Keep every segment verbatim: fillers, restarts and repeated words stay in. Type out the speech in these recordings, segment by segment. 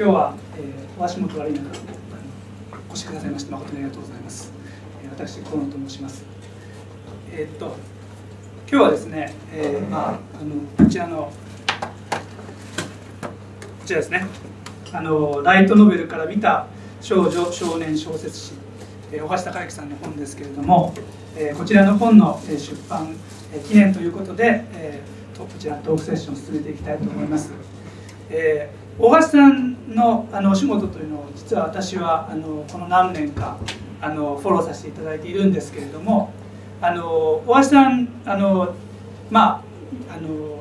今日は、えー、お足元悪い中お越しくださいまして誠にありがとうございます。えー、私河野と申します。えー、っと今日はですね、えー、まああのこちらのこちらですね、あのライトノベルから見た少女少年小説誌、えー、大橋隆之さんの本ですけれども、えー、こちらの本の出版記念ということで、えー、とこちらトークセッションを進めていきたいと思います。えー大橋さんのあのお仕事というのを実は私はあのこの何年かあのフォローさせていただいているんですけれども、あの大橋さんあの、まあ、あの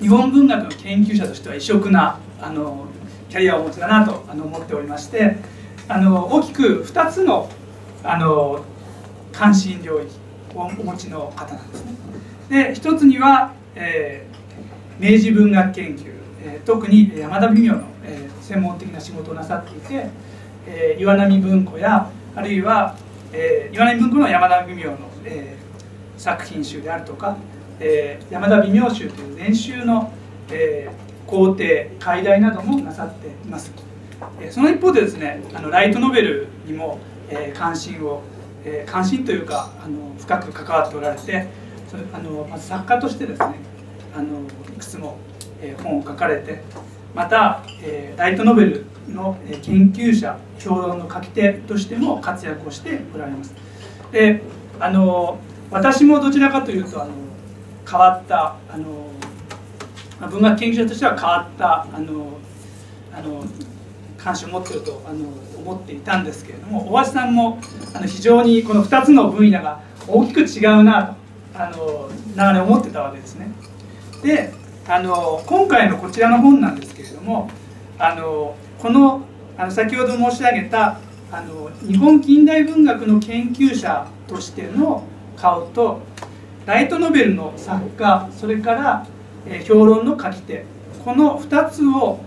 日本文学の研究者としては異色なあのキャリアをお持ちだなとあの思っておりまして、あの大きくふたつの、あの関心領域をお持ちの方なんですね。でひとつには、えー、明治文学研究、特に山田美妙の専門的な仕事をなさっていて、岩波文庫やあるいは岩波文庫の山田美妙の作品集であるとか「山田美妙集」という全集の校訂解題などもなさっています。その一方でですね、ライトノベルにも関心を関心というか深く関わっておられて、作家としてですねいくつも本を書かれて、またライトノベルの研究者評論の書き手としても活躍をしておられます。であの私もどちらかというとあの変わったあの文学研究者としては変わったあのあの関心を持っているとあの思っていたんですけれども、大橋さんもあの非常にこのふたつの分野が大きく違うなとあの長年思ってたわけですね。であの今回のこちらの本なんですけれども、あのこのあの先ほど申し上げたあの日本近代文学の研究者としての顔とライトノベルの作家、それから、えー、評論の書き手、このふたつを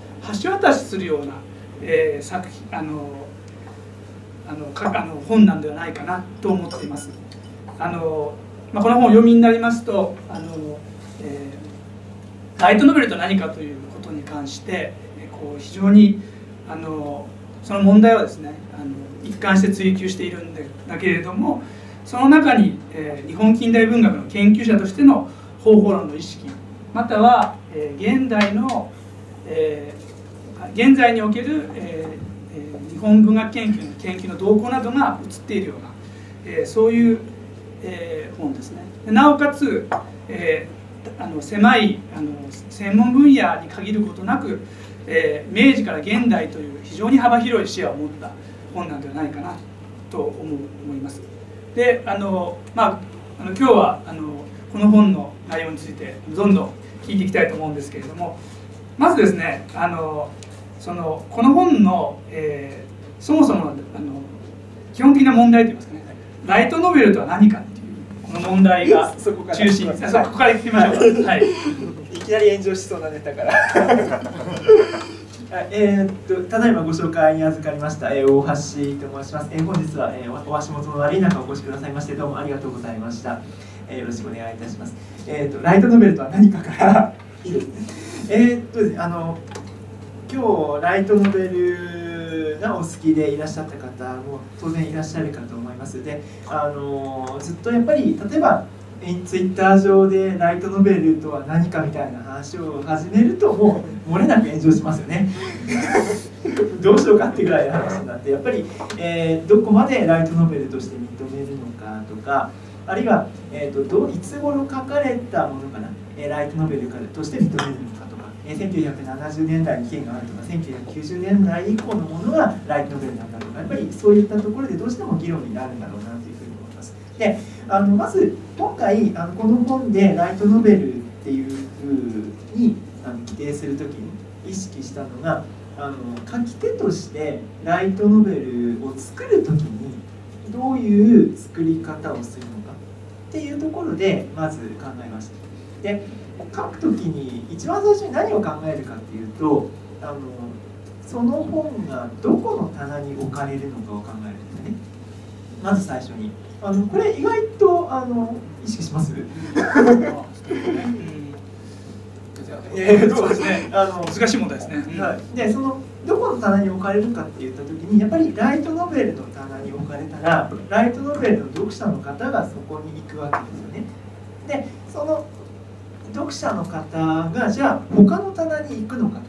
橋渡しするような、えー、作品あのあのかあの本なんではないかなと思っています。あのまあ、この本を読みになりますとあの、えーライトノベルと何かということに関してこう非常にあのその問題はですねあの一貫して追求しているんだけれども、その中に、えー、日本近代文学の研究者としての方法論の意識、または、えー、現代の、えー、現在における、えー、日本文学研究の研究の動向などが映っているような、えー、そういう、えー、本ですね。なおかつ、えーあの狭いあの専門分野に限ることなく、えー、明治から現代という非常に幅広い視野を持った本なんではないかなと思思います。であの、まあ、あの今日はあのこの本の内容についてどんどん聞いていきたいと思うんですけれども、まずですねあのそのこの本の、えー、そもそものあの基本的な問題といいますかね、ライトノベルとは何か。この問題が中心です。そこから行きましょうか。はい。いきなり炎上しそうなネタから。えー、っとただいまご紹介に預かりました、えー、大橋と申します。えー、本日は、えー、お足元の悪い中お越しくださいましてどうもありがとうございました。えー、よろしくお願いいたします。えー、っとライトノベルとは何かからえっとあの今日ライトノベルがお好きでいらっしゃった方も当然いらっしゃるかと思います。であのずっとやっぱり例えばツイッター上でライトノベルとは何かみたいな話を始めるともう漏れなく炎上しますよね。どうしようかってぐらいの話になって、やっぱり、えー、どこまでライトノベルとして認めるのかとか、あるいは、えー、とどういつ頃書かれたものかな、えー、ライトノベルとして認めるのかとか、えー、せんきゅうひゃくななじゅうねんだいに件があるとかせんきゅうひゃくきゅうじゅうねんだい以降のものがライトノベルなんだとか、やっぱりそういったところでどうしても議論になるんだろうなというふうに思います。であのまず今回あのこの本でライトノベルっていうふうにあの規定するときに意識したのが、あの書き手としてライトノベルを作るときにどういう作り方をするのかっていうところでまず考えました。で書くときに一番最初に何を考えるかっていうと、あのその本がどこの棚に置かれるのかを考えるんですね。まず最初にあのこれ意外とあの意識します。そうですね、あの難しい問題ですね。はい、でそのどこの棚に置かれるかっていった時にやっぱりライトノベルの棚に置かれたらライトノベルの読者の方がそこに行くわけですよね。でその読者の方がじゃあ他の棚に行くのかとか、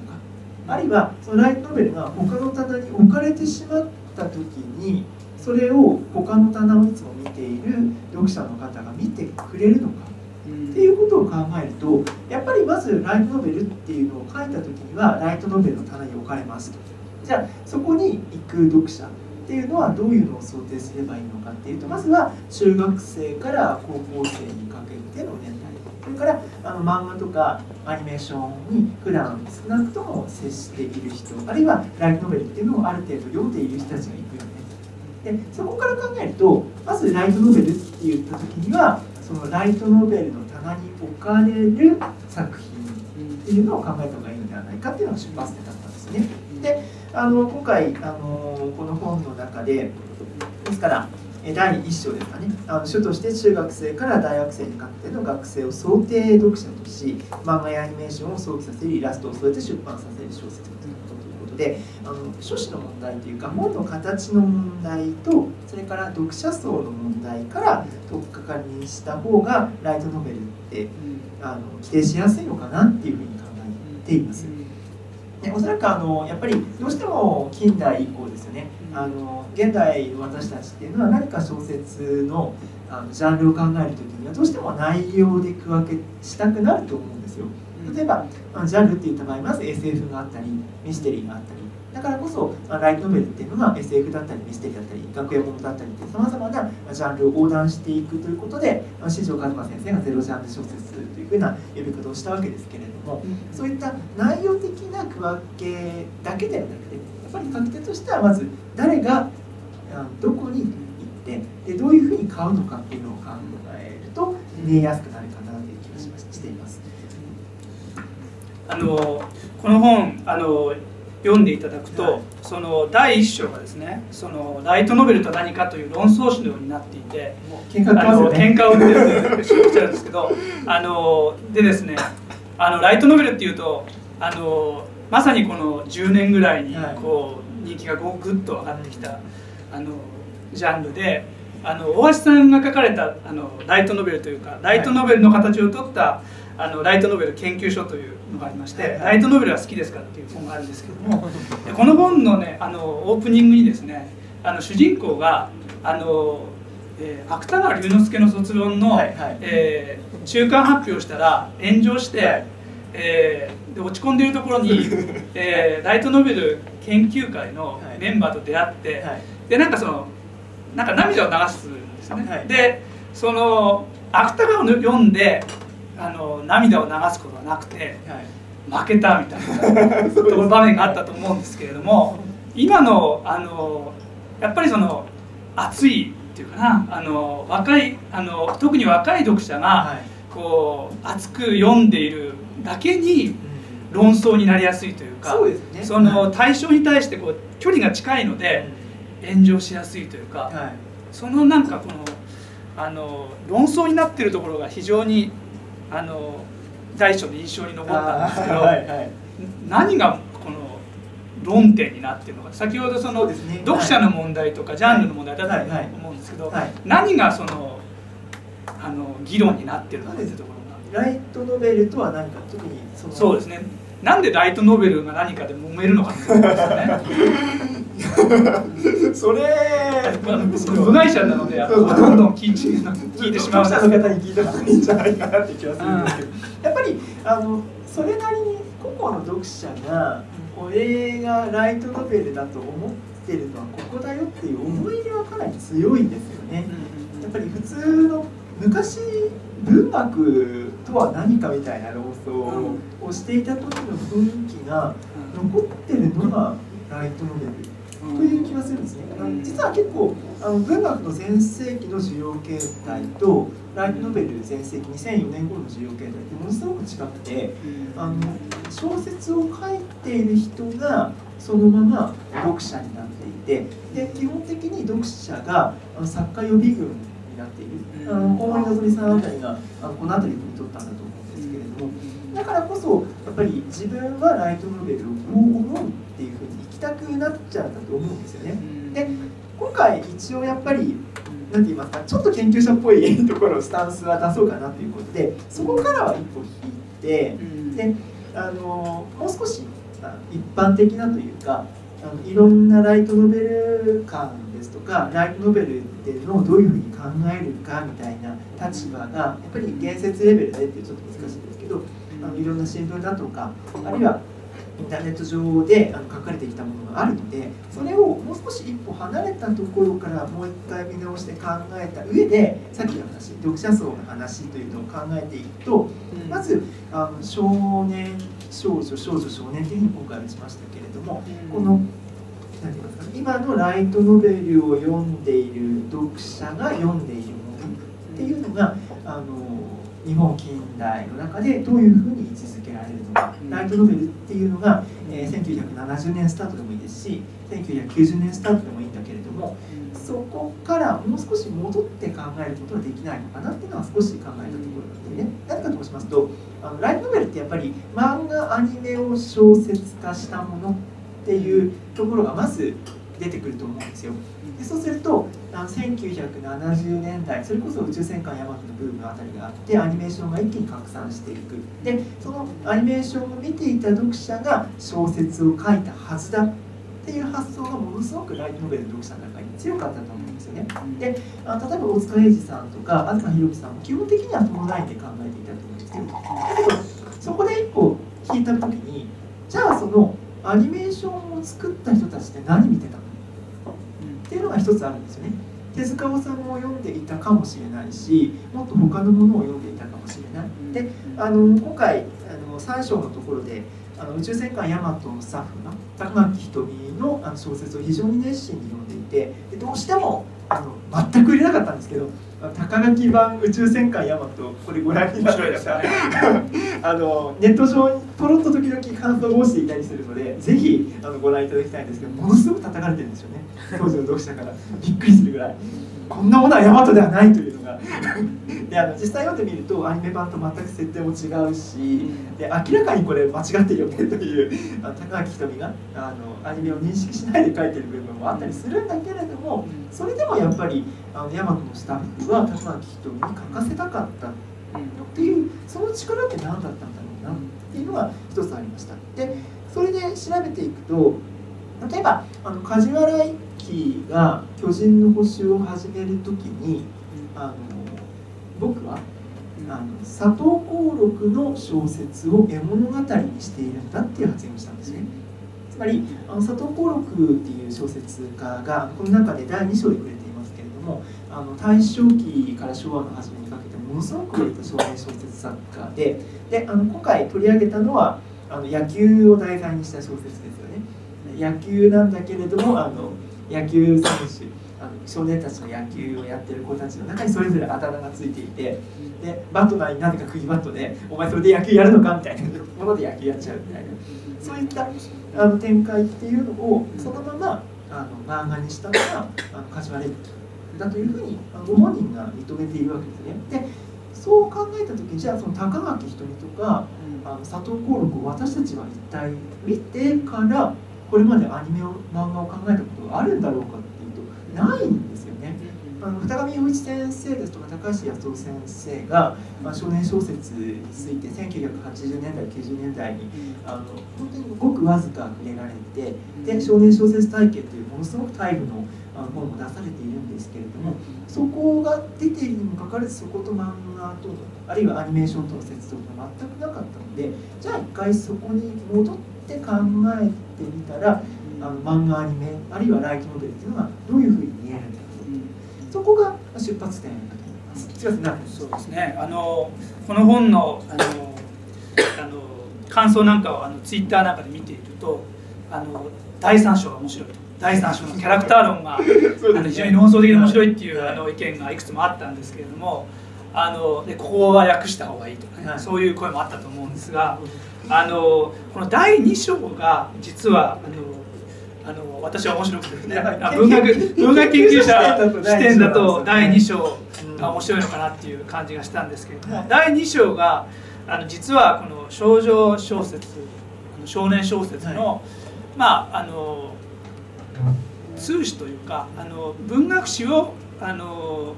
あるいはそのライトノベルが他の棚に置かれてしまった時にそれを他の棚をいつも見ている読者の方が見てくれるのかっていうことを考えると、やっぱりまずライトノベルっていうのを書いた時にはライトノベルの棚に置かれますと。じゃあそこに行く読者っていうのはどういうのを想定すればいいのかっていうと、まずは中学生から高校生にかけての年代、それからあの漫画とかアニメーションに普段少なくとも接している人、あるいはライトノベルっていうのをある程度読んでいる人たちが行くよね。でそこから考えると、まずライトノベルって言った時にはそのライトノベルの棚に置かれる作品っていうのを考えた方がいいのではないかっていうのが出発点だったんですね。であの今回あのこの本の中でですからだいいっ章ですかね、あの主として中学生から大学生にかけての学生を想定読者とし、漫画やアニメーションを想起させるイラストを添えて出版させる小説ということで、あの書誌の問題というか本の形の問題とそれから読者層の問題から取っかかりにした方がライトノベルって、うん、あの規定しやすいのかなっていうふうに考えています。でおそらくあのやっぱりどうしても近代以降ですよね、あの現代の私たちっていうのは何か小説 の, あのジャンルを考える時にはどうしても内容で区分けしたくなると思うんですよ。例えばジャンルっていった場合まず エスエフ があったりミステリーがあったり、だからこそライトノベルっていうのは エスエフ だったりミステリーだったり学園ものだったりってさまざまなジャンルを横断していくということで、新城和馬先生がゼロジャンル小説というふうな呼び方をしたわけですけれども、そういった内容的な区分けだけではなくてやっぱり確定としてはまず誰がどこに行ってでどういうふうに買うのかっていうのを考えると見えやすくなるかなという気がしています。あのこの本あの読んでいただくと、はい、そのだいいっ章がですね、そのライトノベルと何かという論争史のようになっていて、もう喧嘩を売ってる人なんですけど、あのでですね、あのライトノベルっていうと、あのまさにこのじゅうねんぐらいにこう、はい、人気がこうぐっと上がってきたあのジャンルで、あの大橋さんが書かれたあのライトノベルというか、ライトノベルの形を取った、はい、あのライトノベル研究所というのがありまして、ライトノベルは好きですかっていう本があるんですけども、この本のねあのオープニングにですね、あの主人公があの、えー、芥川龍之介の卒論の、はいはい、えー、中間発表したら炎上して、はい、えー、で落ち込んでいるところに、えー、ライトノベル研究会のメンバーと出会って、はいはい、でなんかそのなんか涙を流すんですね。はい、でその芥川を読んであの涙を流すことはなくて、はい、負けたみたいなところ場面があったと思うんですけれども、今の、あのやっぱりその熱いっていうかな、あの若いあの特に若い読者がこう熱く読んでいるだけに論争になりやすいというか、その対象に対してこう距離が近いので炎上しやすいというか、はい、そのなんかこのあの論争になっているところが非常にあの第一章の印象に残ったんですけど、はいはい、何がこの論点になっているのか、先ほどその、ね、読者の問題とかジャンルの問題だったと思うんですけど、何がそのあの議論になっているのかというところが、ライトノベルとは何か、特にそのそうですね、なんでライトノベルが何かで揉めるのかっていうですね。それ部外者なのでどんどん聞いてしまう方に聞いた方がいいんじゃないかなって気がするんですけど、やっぱりあのそれなりに個々の読者がこれがライトノベルだと思ってるのはここだよっていう思い入れはかなり強いんですよね。やっぱり普通の昔文学とは何かみたいな論争をしていた時の雰囲気が残ってるのがライトノベルという気がするんですね。実は結構あの文学の全盛期の需要形態とライトノベル全盛期にせんよねんごろの需要形態ってものすごく近くて、あの小説を書いている人がそのまま読者になっていて、で基本的に読者が作家予備軍になっている、大森のぞみさんあたりがこの辺りを汲み取ったんだと思うんですけれども、だからこそやっぱり自分はライトノベルを思うっていうふうに行きたくなっちゃったと思うんですよね。で今回一応やっぱりなんて言いますか、ちょっと研究者っぽいところをスタンスは出そうかなということで、そこからは一歩引いて、であのもう少し一般的なというか、あのいろんなライトノベル感ですとかライトノベルっていうのをどういうふうに考えるかみたいな立場がやっぱり言説レベルでってちょっと難しいですけど、あのいろんな新聞だとかあるいはインターネット上で書かれてきたものがあるので、それをもう少し一歩離れたところからもう一回見直して考えた上で、さっきの話読者層の話というのを考えていくと、まずあの少年少女少女少年というふうに今回は打ちましたけれども、この何て言いますか、今のライトノベルを読んでいる読者が読んでいるものっていうのがあの日本近代の中でどういうふうに位置づけられるのか、ライトノベルっていうのが、えー、せんきゅうひゃくななじゅうねんスタートでもいいですしせんきゅうひゃくきゅうじゅうねんスタートでもいいんだけれども、そこからもう少し戻って考えることはできないのかなっていうのは少し考えたところなんですね。何かと申しますと、あのライトノベルってやっぱり漫画アニメを小説化したものっていうところがまず出てくると思うんですよ。でそうするとせんきゅうひゃくななじゅうねんだい、それこそ「宇宙戦艦ヤマト」のブームあたりがあってアニメーションが一気に拡散していく。でそのアニメーションを見ていた読者が小説を書いたはずだっていう発想がものすごくライトノベルの読者の中に強かったと思うんですよね。で例えば大塚英治さんとか東博樹さんも基本的にはそのラインで考えていたと思うんですけど、だけどそこで一個引いた時に、じゃあそのアニメーションを作った人たちって何見てたのっていうのが一つあるんですよね。手塚治虫を読んでいたかもしれないし、もっと他のものを読んでいたかもしれない。であの今回あのさん章のところであの宇宙戦艦ヤマトのスタッフが高垣瞳のあの小説を非常に熱心に読んでいて、でどうしてもあの全く売れなかったんですけど、高垣版宇宙戦艦ヤマト、これご覧になってましたあのネット上にポロッと時々感動をしていたりするので、ぜひあのご覧いただきたいんですけど、ものすごく叩かれてるんですよね、当時の読者からびっくりするぐらいこんなものはヤマトではないというのがであの実際読んでみるとアニメ版と全く設定も違うし、で明らかにこれ間違ってるよねという高垣瞳があのアニメを認識しないで書いてる部分もあったりするんだけれども、それでもやっぱりあのヤマトのスタッフは高垣瞳に書かせたかったっていう、その力って何だったんだろうなっていうのが一つありました。でそれで調べていくと、例えばあの梶原一騎が「巨人の星」を始める時に、あの僕はあの佐藤幸六の小説を絵物語にしているんだっていう発言をしたんですね。つまりあの佐藤幸六っていう小説家がこの中でだいに章で触れていますけれども、あの大正期から昭和の初めにかけてものすごく売れた少年小説作家で、であの今回取り上げたのはあの野球を題材にした小説ですよね。野球なんだけれども、あの野球選手、あの少年たちの野球をやってる子たちの中にそれぞれあだ名がついていて、でバットなになぜか釘バットで「お前それで野球やるのか」みたいなもので野球やっちゃうみたいな、そういったあの展開っていうのをそのままあの漫画にしたのが梶原一騎だというふうにご本人が認めているわけですね。でそう考えた時に、じゃあその高垣瞳とかあの佐藤幸六を私たちは一体見てからこれまでアニメを漫画を考えたことがあるんだろうかっていうとないんですよね。あの二上洋一先生ですとか高橋康夫先生が、まあ、少年小説についてせんきゅうひゃくはちじゅうねんだいきゅうじゅうねんだいにあの本当にごくわずか触れられて、で少年小説体系というものすごくタイプの本も出されているんですけれども、そこが出ているにもかかわらずそこと漫画とあるいはアニメーションとの接続が全くなかったので、じゃあ一回そこに戻って考えてみたら、あの漫画アニメあるいはライトノベルっていうのがどういうふうに見えるんだろう、そこが出発点だと思います。そうですね、あのこの本のあのあの感想なんかをあのツイッターなんかで見ていると、あのだいさん章が面白いと、だいさん章のキャラクター論があの非常に論争的に面白いっていうあの意見がいくつもあったんですけれども、あのでここは訳した方がいいとか、ね、そういう声もあったと思うんですが。あのこのだいに章が実はあのあの私は面白くてですね、文学文学研究者視点だとだいに章が面白いのかなっていう感じがしたんですけれども、だいに章があの実はこの少女小説、少年小説の、はい、まああの通史というか、あの文学史をあの、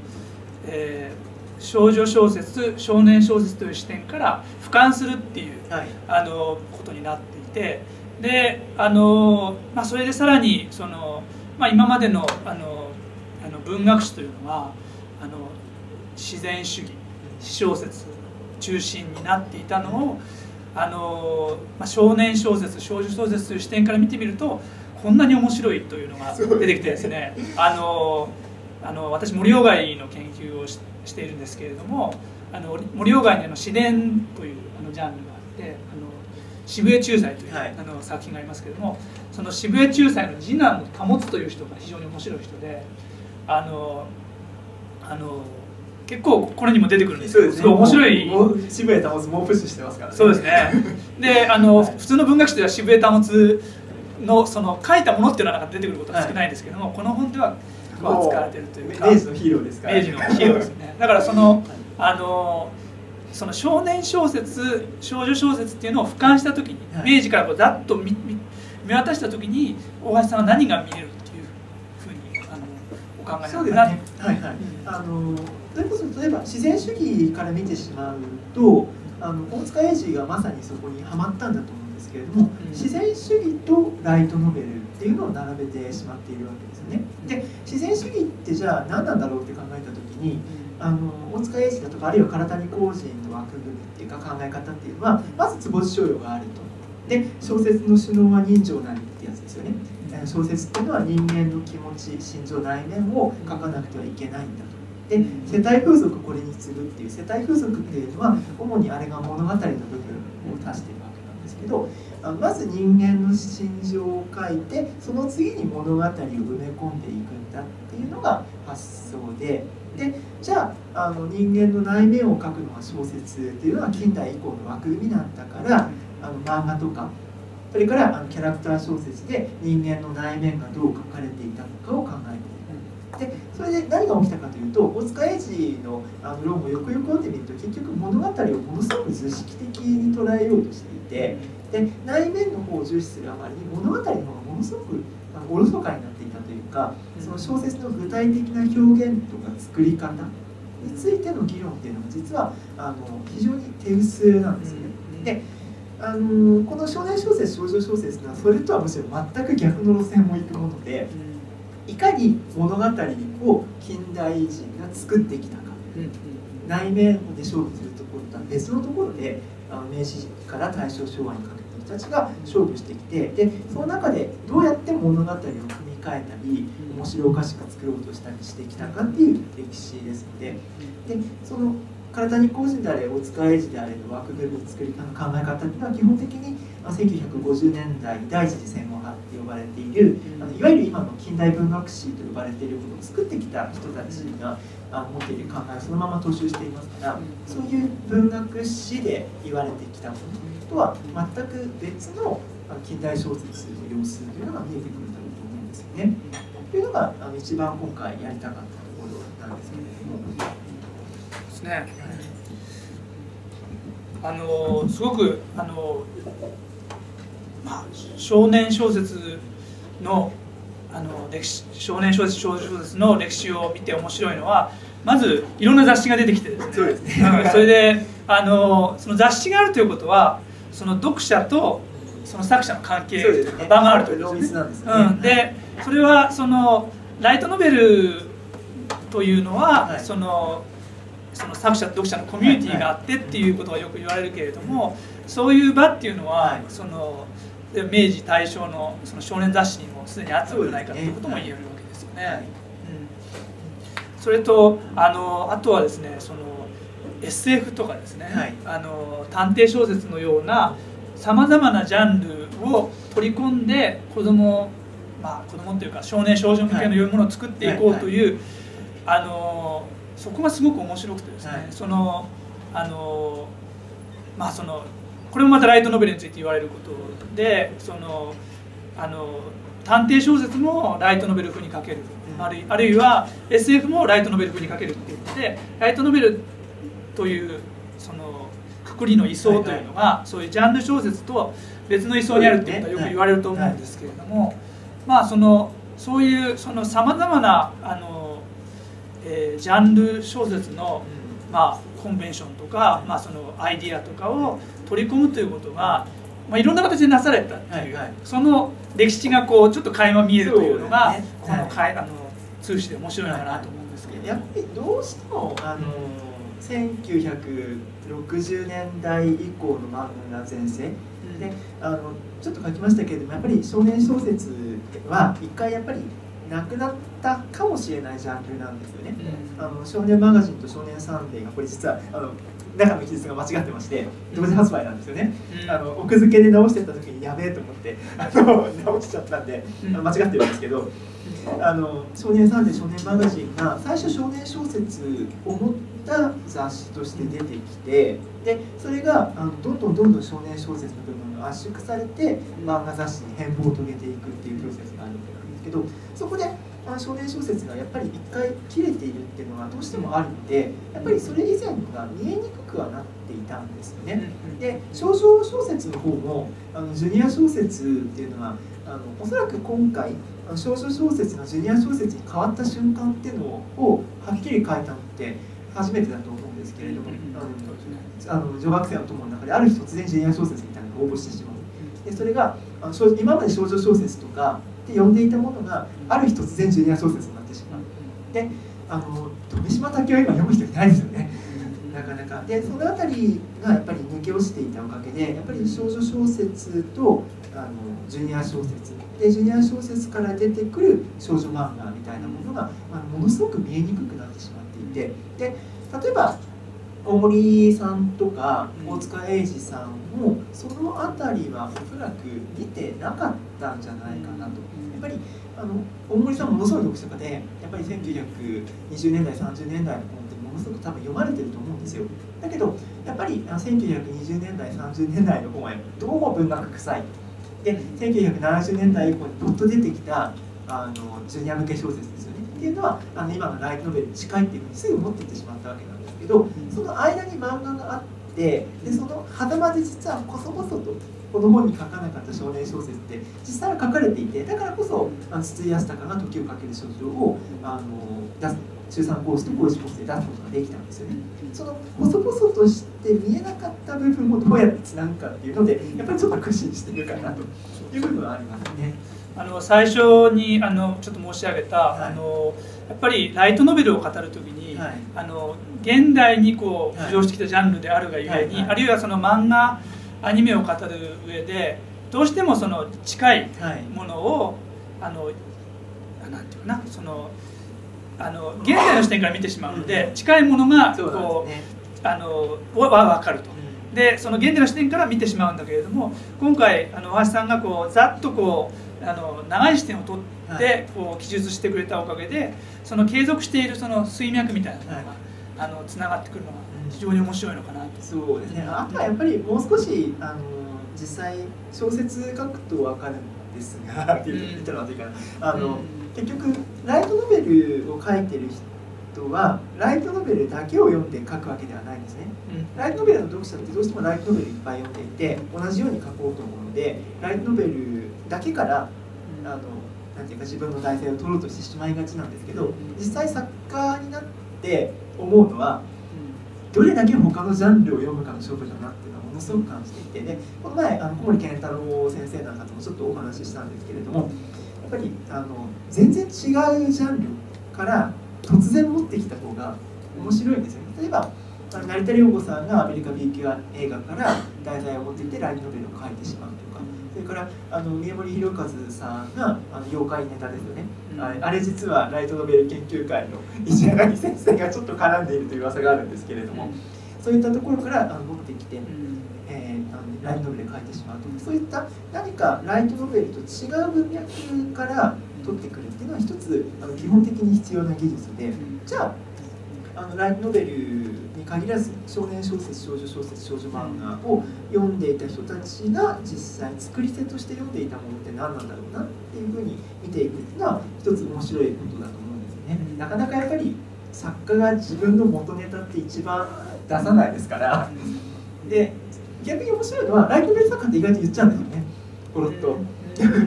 えー、少女小説、少年小説という視点から俯瞰するっていう、はい、あのことになっていて、であの、まあ、それでさらにその、まあ、今までのあのあの文学史というのはあの自然主義、小説中心になっていたのを、あのまあ、少年小説、少女小説という視点から見てみると、こんなに面白いというのが出てきてですね、あのあの私森鴎外の研究を し, しているんですけれども、あの森鴎外の詩伝というあのジャンルがあって、あの渋江中斎という、はい、あの作品がありますけれども、その渋江中斎の次男の保という人が非常に面白い人で、あのあの結構これにも出てくるんですけど、すごい面白い。渋江保もプッシュしてますからね。そうですね。で、あの、はい、普通の文学史では渋江保のその書いたものっていうのはなんか出てくることは少ないんですけども、はい、この本では使われてるというか、明治のヒーローですから。明治のヒーローですね。だからそのあのその少年小説、少女小説っていうのを俯瞰したときに、はい、明治からこうざっと 見, 見渡したときに大橋さんは何が見えるっていうふうにあのお考えなんですかね。はいはい。あのそれこそ例えば自然主義から見てしまうと、あの大塚英二がまさにそこにはまったんだと思うんですけれども、うん、自然主義とライトノベルっていうのを並べてしまっているわけですよね。で、自然主義ってじゃあ何なんだろうって考えた時に、あの大塚英二だとか、あるいは唐谷公人の枠組みっていうか考え方っていうのは、まず坪地逍遙があると。で、小説の首脳は人情なりってやつですよね。小説っていうのは人間の気持ち、心情、内面を書かなくてはいけないんだと。で、世帯風俗これに次ぐっていう、世帯風俗っていうのは主にあれが物語の部分を足しているわけなんですけど、まず人間の心情を書いて、その次に物語を埋め込んでいくんだっていうのが発想で、でじゃあ、あの人間の内面を書くのは小説っていうのは近代以降の枠組みなんだから、あの漫画とか、それからあのキャラクター小説で人間の内面がどう書かれていたのかを考えていく。でそれで何が起きたかというと、大塚英二 の, あの論をよくよく読んでみると、結局物語をものすごく図式的に捉えようとしていて、で内面の方を重視するあまりに物語の方がものすごくおろそかになっていたというか、その小説の具体的な表現とか作り方についての議論っていうのが実はあの非常に手薄なんですよね。であのこの少年小説、少女小説はそれとはむしろ全く逆の路線も行くもので。いかに物語を近代人が作ってきたか、内面で勝負するところとは別のところで、明治から大正昭和にかけて人たちが勝負してきて、でその中でどうやって物語を組み替えたり面白おかしく作ろうとしたりしてきたかっていう歴史ですので、でその唐谷公人であれ、大塚英二であれの枠組み作り方の考え方っていうのは基本的にせんきゅうひゃくごじゅうねんだいに第一次戦後派って呼ばれている、あのいわゆる今の近代文学史と呼ばれているものを作ってきた人たちが持っている考えをそのまま踏襲していますから、そういう文学史で言われてきたものとは全く別の近代小説の様子というのが見えてくるんだろうと思うんですよね。というのがあの一番今回やりたかったところなんですけれども。ね、あのすごくあの、まあ、少年小説のあの歴史少年小説少女小説の歴史を見て面白いのは、まずいろんな雑誌が出てきてですね、そうですね、うん、それであのその雑誌があるということは、その読者とその作者の関係が場があるということですね。でそれはそのライトノベルというのは、はい、そのその作者と読者のコミュニティがあってっていうことはよく言われるけれども、そういう場っていうのは、はい、その明治大正 の, その少年雑誌にもすでにあったのではないかということも言えるわけですよね。はい、うん、それと あ, のあとはですね、その エスエフ とかですね、はい、あの探偵小説のようなさまざまなジャンルを取り込んで、子供、まあ子供というか少年少女向けの良いものを作っていこうという、あのそこがすごく面白くてですね、はい、そのあのまあそのこれもまたライトノベルについて言われることで、そのあの探偵小説もライトノベル風に書ける、うん、あるあるいは エスエフ もライトノベル風に書けるって言って、ライトノベルというそのくくりの位相というのがそういうジャンル小説とは別の位相にあるということはよく言われると思うんですけれども、まあそのそういうさまざまなあの、えー、ジャンル小説の、まあ、コンベンションとか、まあ、そのアイディアとかを取り込むということが、まあ、いろんな形でなされたっていう、はいはい、その歴史がこうちょっと垣間見えるというのがこのかいあの通史で面白いのかなと思うんですけど、やっぱりどうしてもあの、うん、せんきゅうひゃくろくじゅうねんだい以降の漫画が全盛、うん、であのちょっと書きましたけれども、やっぱり少年小説は一回やっぱりなくなったかもしれないジャンルなんですよね。うん、あの少年マガジンと少年サンデーがこれ実はあの中の記述が間違ってまして同時発売なんですよね。うん、あの奥付けで直してた時にやべえと思ってあの直しちゃったんであの間違ってるんですけど、あの少年サンデー少年マガジンが最初少年小説を持った雑誌として出てきて、でそれがあのどんどんどんどん少年小説の部分が圧縮されて漫画雑誌に変貌を遂げていくっていうプロセスがあるんですけど、そこで少年小説がやっぱり一回切れているっていうのがどうしてもあるんで、やっぱりそれ以前が見えにくくはなっていたんですよね。で少々小説の方もあのジュニア小説っていうのはあのおそらく今回少々小説がジュニア小説に変わった瞬間っていうのをはっきり書いたのって初めてだと思うんですけれども、あの女学生の友の中である日突然ジュニア小説みたいなのを応募してしまう。でそれが今まで少女小説とかって呼んでいたものがある日突然ジュニア小説になってしまう。であの富島武雄は今読む人いないですよね、なかなか。でその辺りがやっぱり抜け落ちていたおかげで、やっぱり少女小説とあのジュニア小説でジュニア小説から出てくる少女漫画みたいなものが、まあ、ものすごく見えにくくなってしまっていて、で例えば大森さんとか大塚英二さんもその辺りはおそらく見てなかったんじゃないかなと。やっぱりあの大森さんものすごい読書家で、やっぱりせんきゅうひゃくにじゅうねんだいさんじゅうねんだいの本ってものすごく多分読まれてると思うんですよ。だけどやっぱりせんきゅうひゃくにじゅうねんだいさんじゅうねんだいの本はどうも文学臭い。でせんきゅうひゃくななじゅうねんだい以降にどっと出てきたあのジュニア向け小説ですよねっていうのはあの今のライトノベルに近いっていうふうにすぐ思っていってしまったわけなんです。その間に漫画があって、でその狭間で実はこそこそとこの本に書かなかった少年小説って実際は書かれていて、だからこそ筒井康隆が「時をかける少女」をあの出す中三コースと高一コースで出すことができたんですよね。その細々として見えなかった部分をどうやってつなぐかっていうので、やっぱりちょっと苦心してるかなという部分はありますね。あの最初にあのちょっと申し上げた、はい、あのやっぱりライトノベルを語るときに、はい、あの現代にこう浮上してきたジャンルであるがゆえに、あるいはその漫画アニメを語る上でどうしてもその近いものを、はい、あのなんていうかな、そのあの現代の視点から見てしまうので、うん、近いものがこう、ね、あのは分かると。うん、でその現代の視点から見てしまうんだけれども、今回あの大橋さんがこうざっとこうあの長い視点を取ってこう記述してくれたおかげで、その継続しているその水脈みたいなものが、はい、あのつながってくるのが非常に面白いのかなと。そうですね。あとはやっぱりもう少しあの実際小説書くと分かるんですがって言ったらいいかな、あの、うん、結局ライトノベルを書いてる人はライトノベルだけを読んで書くわけではないんですね。うん、ライトノベルの読者ってどうしてもライトノベルいっぱい読んでいて同じように書こうと思うので、ライトノベルだけからあのなんていうか自分の題材を取ろうとしてしまいがちなんですけど、実際作家になって思うのはどれだけ他のジャンルを読むかの勝負だなっていうのはものすごく感じていて、でこの前あの小森健太郎先生なんかともちょっとお話ししたんですけれども、やっぱりあの全然違うジャンルから突然持ってきた方が面白いんですよね。例えば成田凌子さんがアメリカ ビー級映画から題材を持っていてライトノベルを書いてしまうとか、それからあの宮森弘和さんがあの妖怪ネタですよね、うん、あれ実はライトノベル研究会の石柳先生がちょっと絡んでいるという噂があるんですけれども、うん、そういったところからあの持ってきて、うん、えー、あのライトノベル書いてしまうとか、そういった何かライトノベルと違う文脈から取ってくるっていうのは一つあの基本的に必要な技術で、うん、じゃあ、 あのライトノベル限らず少年小説少女小説少女漫画を読んでいた人たちが実際作り手として読んでいたものって何なんだろうなっていうふうに見ていくのは一つ面白いことだと思うんですよね。なかなかやっぱり作家が自分の元ネタって一番出さないですからで逆に面白いのはライトベース作家って意外と言っちゃうんですよね、ゴロッと。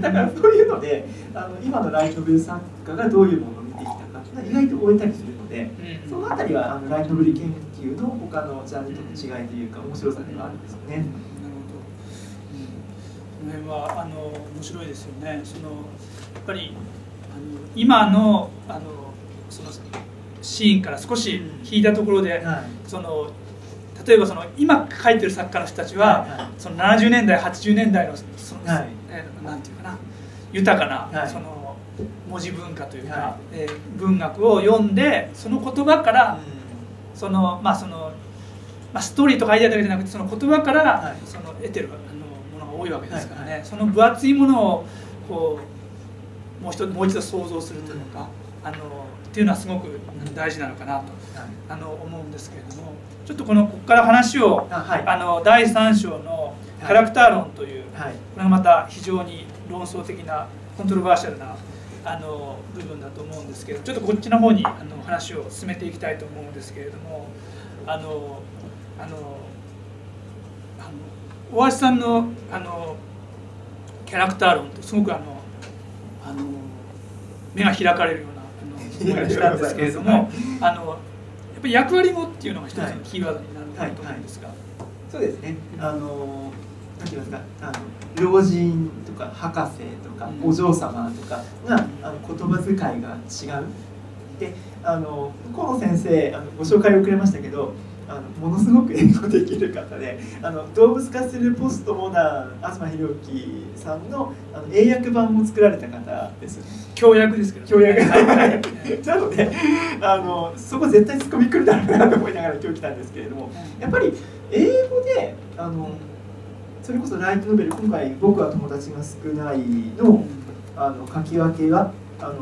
だからそういうのであの今のライトベース作家がどういうものを見てきたか意外と終えたりするので、そのあたりはあのライトブリ研究の他のジャンルとの違いというか面白さではあるんですよね。なるほど、うん、この辺はあの面白いですよね。そのやっぱりあの今のあのそのシーンから少し引いたところで、うん、はい、その例えばその今書いてる作家の人たちは、はい、はい、そのななじゅうねんだいはちじゅうねんだいのその、はい、えなんていうかな豊かな、はい、その文字文化というか、はい、えー、文学を読んでその言葉から、うん、そのまあその、まあ、ストーリーとかアイデアだけじゃなくてその言葉から、はい、その得てるあのものが多いわけですからね、はい、その分厚いものをこうもう一度もう一度想像するというか、うん、あのっていうのはすごく大事なのかなと、はい、あの思うんですけれども、ちょっとこのここから話をあ、はい、あのだいさん章の「キャラクター論」という、はい、これがまた非常に論争的なコントロバーシャルなあの部分だと思うんですけど、ちょっとこっちの方にあの話を進めていきたいと思うんですけれども、あのあの大橋さんのあのキャラクター論ってすごくあのあの目が開かれるような思いがしたんですけれども、あのやっぱり役割語っていうのが一つのキーワードになるかと思うんですが、はいはいはい、そうですね。あのなんて言いますか、あの老人とか博士とかお嬢様とかが、あの言葉遣いが違う。で、あの河野先生あのご紹介をくれましたけど、あのものすごく英語できる方で、あの動物化するポストモダン東博之さん の, あの英訳版も作られた方です。教訳ですけど。教訳。なので、あのそこ絶対ツッコミ来るだろうなと思いながら今日来たんですけれども、やっぱり英語であの、それこそライトノベル、今回「僕は友達が少ないの」あの書き分けがあの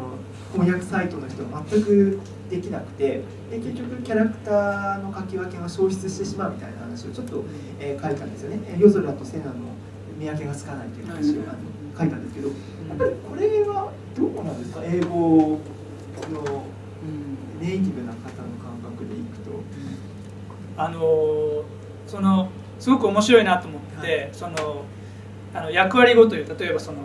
翻訳サイトの人は全くできなくて、で結局キャラクターの書き分けが消失してしまうみたいな話をちょっと、えー、書いたんですよね。夜空とセナの見分けがつかないという話をあの書いたんですけど、やっぱりこれはどうなんですか、英語のネイティブな方の感覚でいくと。あのそのすごく面白いなと思って、はい、そのあの役割語という、例えばその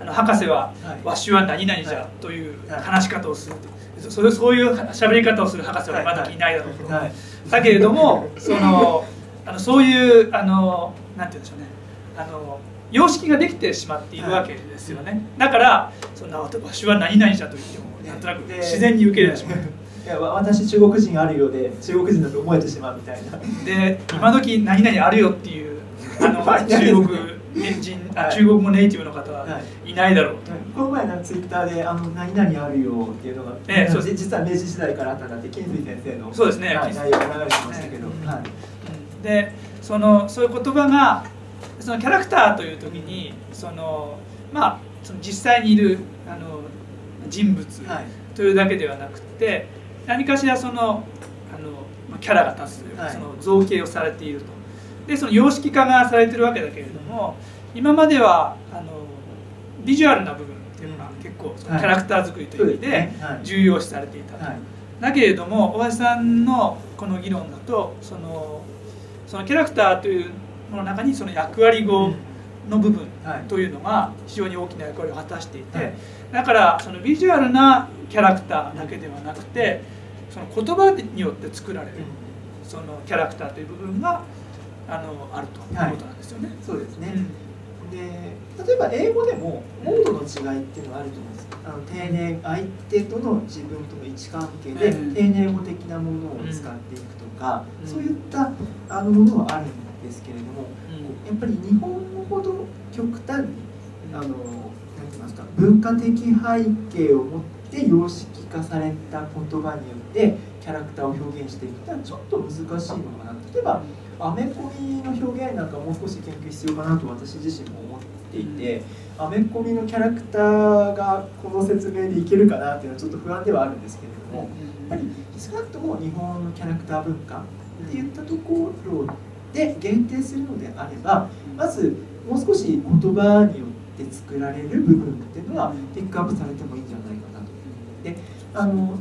あの博士は「はい、わしは何々じゃ」という話し方をする、はい、それそういう喋り方をする博士はまだいないだろうと、はい、だけれどもそのあのそういうあのなんて言うんでしょうね、あの様式ができてしまっているわけですよね、はい、だからそんな「わしは何々じゃ」と言ってもなんとなく自然に受け入れてしまう。いや私中国人あるようで中国人だと思えてしまうみたいな。で今時何々あるよっていうあの中国人あ中国語ネイティブの方はいないだろうと。この前のツイッターであの何々あるよっていうのが、えー、そう実は明治時代からあったんだって金水先生のそうですね、はい、内容が流れてましたけど、でそのそういう言葉がそのキャラクターという時にそのまあその実際にいるあの人物というだけではなくて、はい、何かしらそのあのキャラが立つというか、はい、その造形をされていると。でその様式化がされてるわけだけれども、今まではあのビジュアルな部分っていうのが結構そのキャラクター作りという意味で重要視されていたと。はい、だけれども大橋さんのこの議論だとその、そのキャラクターというものの中にその役割語の部分というのが非常に大きな役割を果たしていて、はい、だからそのビジュアルなキャラクターだけではなくて、その言葉によって作られるそのキャラクターという部分があのあるということなんですよね。はい、そうですね。うん、で例えば英語でもモードの違いっていうのはあると思うんです。あの丁寧相手との自分との位置関係で丁寧語的なものを使っていくとか、うん、そういったあのものはあるんですけれども、うん、やっぱり日本語ほど極端にあのなんて言いますか、文化的背景を持ってで様式化された言葉によってキャラクターを表現していくのはちょっと難しいのかな。例えばアメコミの表現なんかもう少し研究必要かなと私自身も思っていて、アメコミのキャラクターがこの説明でいけるかなっていうのはちょっと不安ではあるんですけれども、やっぱり少なくとも日本のキャラクター文化っていったところで限定するのであれば、まずもう少し言葉によって作られる部分っていうのはピックアップされてもいいんじゃないかな。であの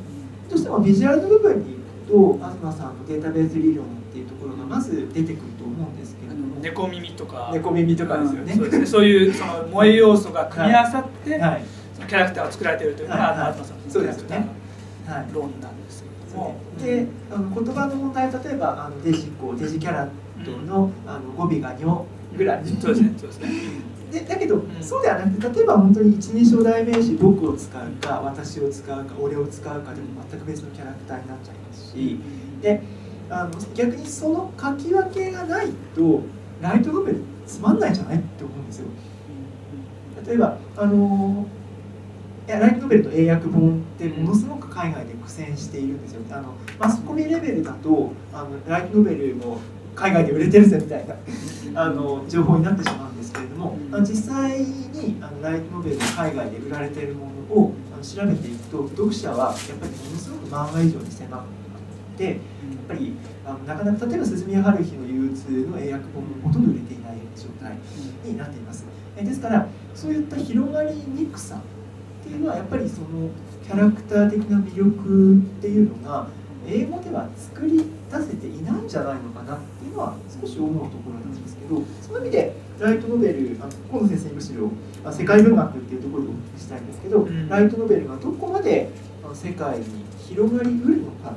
どうしてもビジュアルの部分に行くと東さんのデータベース理論っていうところがまず出てくると思うんですけれども、猫耳とか猫耳とかですよね、うん、そうですね、そういうその萌え要素が組み合わさって、はいはい、そのキャラクターを作られているというのが東さんのキャラクターの論なんですけれども、で、あの言葉の問題は例えばあのデジコデジキャラットの、うん、あの語尾がにょぐらい、そうですね、そうですねでだけど、うん、そうではなくて、例えば本当に一人称代名詞「僕」を使うか「私」を使うか「俺」を使うかでも全く別のキャラクターになっちゃいますし、であの逆にその書き分けがないとライトノベルつまんないじゃないって思うんですよ。例えばあのいやライトノベルの英訳本ってものすごく海外で苦戦しているんですよ。あのマスコミレベルだとあのライトノベルも海外で売れてるぜみたいなあの情報になってしまうんですけれども、うん、実際にあのライトノベルが海外で売られているものをあの調べていくと、読者はやっぱりものすごく漫画以上に狭くなって、やっぱりあのなかなか例えば鈴宮春日の憂鬱の英訳本もほとんど売れていない状態になっています。えですからそういった広がりにくさっていうのはやっぱりそのキャラクター的な魅力っていうのが英語では作り出せていないんじゃないのかなっていうのは少し思うところなんですけど、その意味でライトノベル、河野先生にむしろ世界文学っていうところでお聞きしたいんですけど、うん、ライトノベルがどこまで世界に広がりうるのか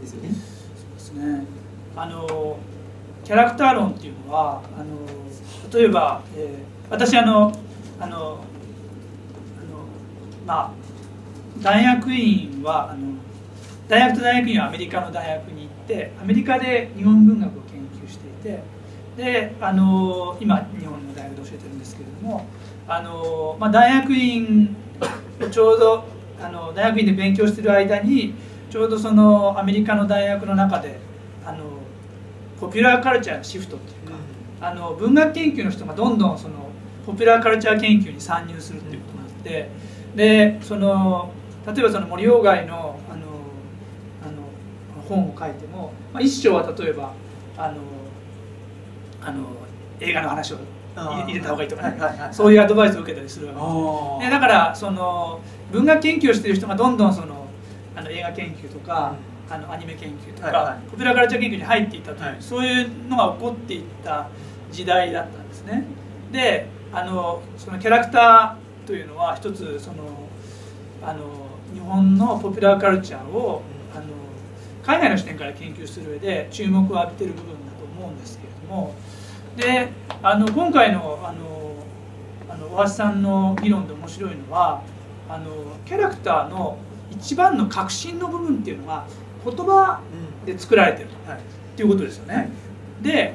ですよね。そうですね、あのキャラクター論っていうのはあの例えば、えー、私あのあのあのまあ大学院はあの大学と大学院はアメリカの大学に行ってアメリカで日本文学を研究していて、であの今日本の大学で教えてるんですけれども、あの、まあ、大学院ちょうどあの大学院で勉強してる間にちょうどそのアメリカの大学の中であのポピュラーカルチャーのシフトっていうか、あの文学研究の人がどんどんそのポピュラーカルチャー研究に参入するっていうことがあって、でその例えばその森鴎外のあの本を書いても、まあ、一章は例えばあのあの映画の話を入れた方がいいとか、ね、そういうアドバイスを受けたりするわけです。だからその文学研究をしている人がどんどんそのあの映画研究とか、うん、あのアニメ研究とか、はいはい、ポピュラーカルチャー研究に入っていったという、はい、そういうのが起こっていった時代だったんですね。であのそのキャラクターというのは一つそのあの日本のポピュラーカルチャーを、うん、あの海外の視点から研究する上で注目を浴びている部分だと思うんですけれども、であの今回のあのあの大橋さんの議論で面白いのは、あのキャラクターの一番の核心の部分っていうのが言葉で作られてると、うん、はい、っていうことですよね。はい、で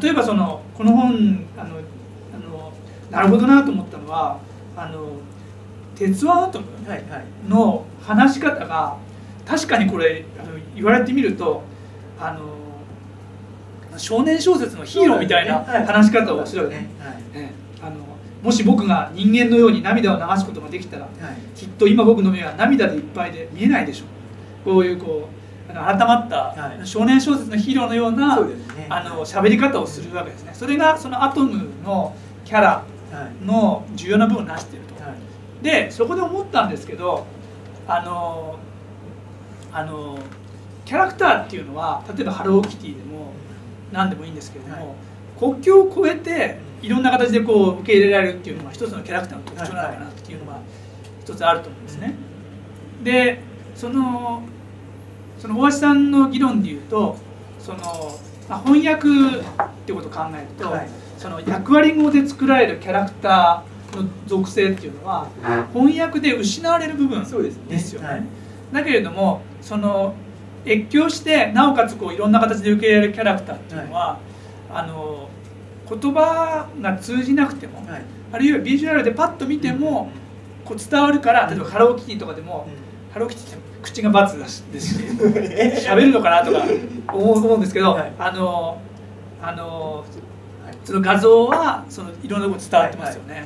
例えばそのこの本あのあのなるほどなと思ったのはあの鉄腕アトムの話し方が確かにこれあの言われてみるとあの少年小説のヒーローみたいな話し方をするよね。もし僕が人間のように涙を流すことができたら、はい、きっと今僕の目は涙でいっぱいで見えないでしょう。こういうこう改まった少年小説のヒーローのような、はい、あの喋り方をするわけですね。それがそのアトムのキャラの重要な部分を成していると。はい、でそこで思ったんですけど、あのあのキャラクターっていうのは例えばハローキティでも何でもいいんですけれども、はい、国境を越えていろんな形でこう受け入れられるっていうのが一つのキャラクターの特徴なのかなっていうのが一つあると思うんですね。でそのその大橋さんの議論でいうとその、まあ、翻訳ってことを考えると、はい、その役割語で作られるキャラクターの属性っていうのは翻訳で失われる部分ですよね。はい、だけれどもその越境してなおかつこういろんな形で受け入れるキャラクターっていうのは、はい、あの言葉が通じなくても、はい、あるいはビジュアルでパッと見ても、うん、こう伝わるから、例えばハローキティとかでも、うん、ハローキティって口がバツですし喋るのかなとか思うんですけど、はい、あのあのその画像はそのいろんなこと伝わってますよね。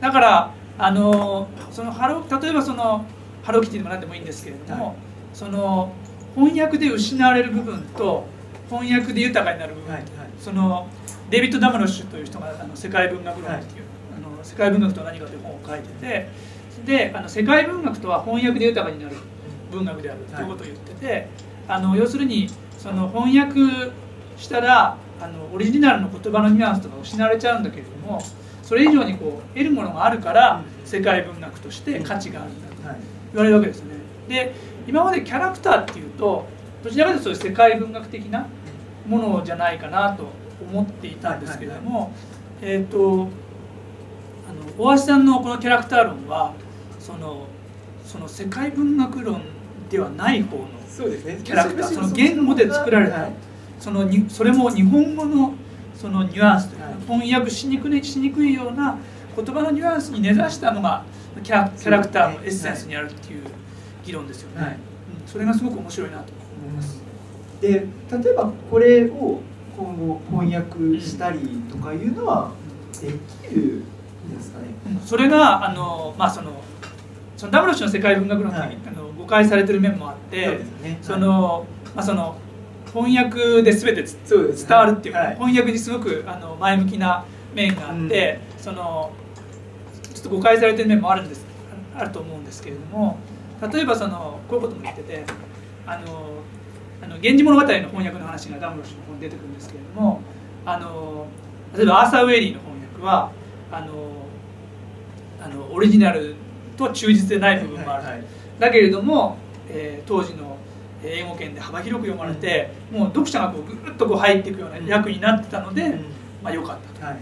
だからあのそのハロー例えばそのハローキティでも何でもいいんですけれども、はい、その翻訳で失われる部分と翻訳で豊かになる部分、はいはい、そのデイビッド・ダムロッシュという人があの世界文学論っていう、はい、あの世界文学とは何かという本を書いてて、であの世界文学とは翻訳で豊かになる文学であるということを言ってて、はい、あの要するにその翻訳したらあのオリジナルの言葉のニュアンスとか失われちゃうんだけれども、それ以上にこう得るものがあるから世界文学として価値があるんだと言われるわけですね。で今までキャラクターっていうとどちらかというとそういう世界文学的なものじゃないかなと思っていたんですけれども、えーとあの大橋さんのこのキャラクター論はそのその世界文学論ではない方のキャラクター、その言語で作られたそのにそれも日本語のそのニュアンスというか、翻訳しにくいしにくいような言葉のニュアンスに根ざしたのがキャラクターのエッセンスにあるっていう議論ですよね。はい、うん、それがすごく面白いなと思います。で、例えばこれを今後翻訳したりとかいうのはできるんですかね。うん、それがあのまあそのそのダブロシュの世界文学論に、はい、あの誤解されてる面もあって、そうですね、そのまあその翻訳で全て伝わるっていうか、翻訳にすごくあの前向きな面があって、うん、そのちょっと誤解されてる面もあるんですあると思うんですけれども、例えばそのこういうことも言ってて「あのあの源氏物語」の翻訳の話がダムロシュの本に出てくるんですけれども、あの例えばアーサー・ウェリーの翻訳はあのあのオリジナルと忠実でない部分もある、はいはい、だけれども、えー、当時の英語圏で幅広く読まれて、うん、もう読者がこうぐっとこう入っていくような役になってたので、うん、まあ良かったと、はい、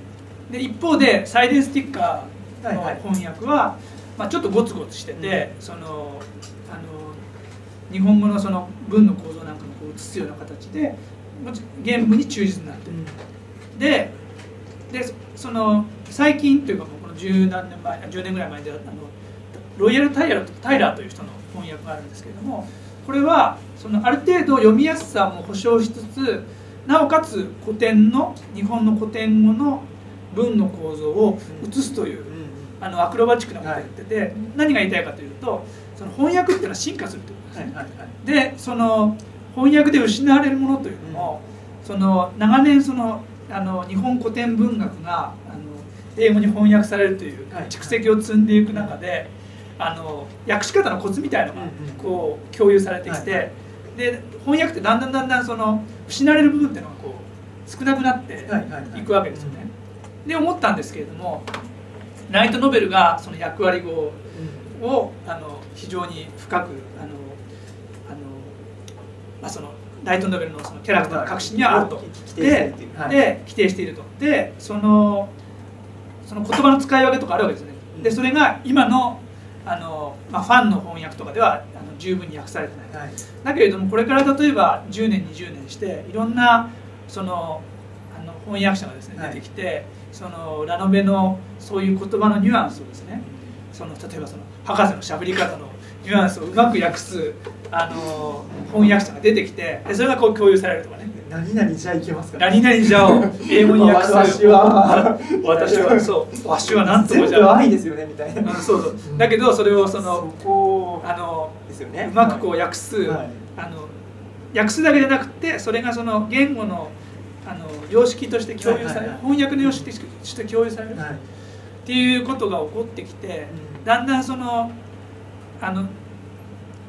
で一方で「サイデンスティッカー」の翻訳は、まあ、ちょっとゴツゴツしてて、うん、そのあの日本語のその文の構造なんかもこう映すような形で原文に忠実になってる、うん、で, でその最近というかこの十何年前じゅうねんぐらい前であのロイヤル・タイラーとタイラーという人の翻訳があるんですけれども。これはそのある程度読みやすさも保証しつつ、なおかつ古典の日本の古典語の文の構造を写すというあのアクロバチックなことをやってて、はい、何が言いたいかというと、その翻訳っていうのは進化するということですね。はいはいはい、でその翻訳で失われるものというのも、うん、その長年そのあの日本古典文学があの英語に翻訳されるという蓄積を積んでいく中で。はいはいあの訳し方のコツみたいのがこう共有されてきて、で翻訳ってだんだんだんだんその失われる部分っていうのがこう少なくなっていくわけですよね。で思ったんですけれども、ライトノベルがその役割語をあの非常に深くあのあの、まあ、そのライトノベル の, そのキャラクターの核心にはあるとで規定していると。でそのその言葉の使い分けとかあるわけですね。でそれが今のあのまあ、ファンの翻訳とかではあの十分に訳されてない、はい、だけれどもこれから例えばじゅうねんにじゅうねんしていろんなそのあの翻訳者がですね出てきて、はい、そのラノベのそういう言葉のニュアンスをですね、その例えばその博士のしゃべり方のニュアンスをうまく訳すあの翻訳者が出てきて、でそれがこう共有されるとかね、何々じゃいけますか、何々じゃを英語に訳す私は私はそうわしはなんとかじゃ全部愛ですよねみたいな、うん、そうそうだけどそれをそのそこあのですよね、うまくこう訳す、はい、あの訳すだけじゃなくてそれがその言語のあの様式として共有される、翻訳の様式として共有される、はい、っていうことが起こってきて、うん、だんだんそのあの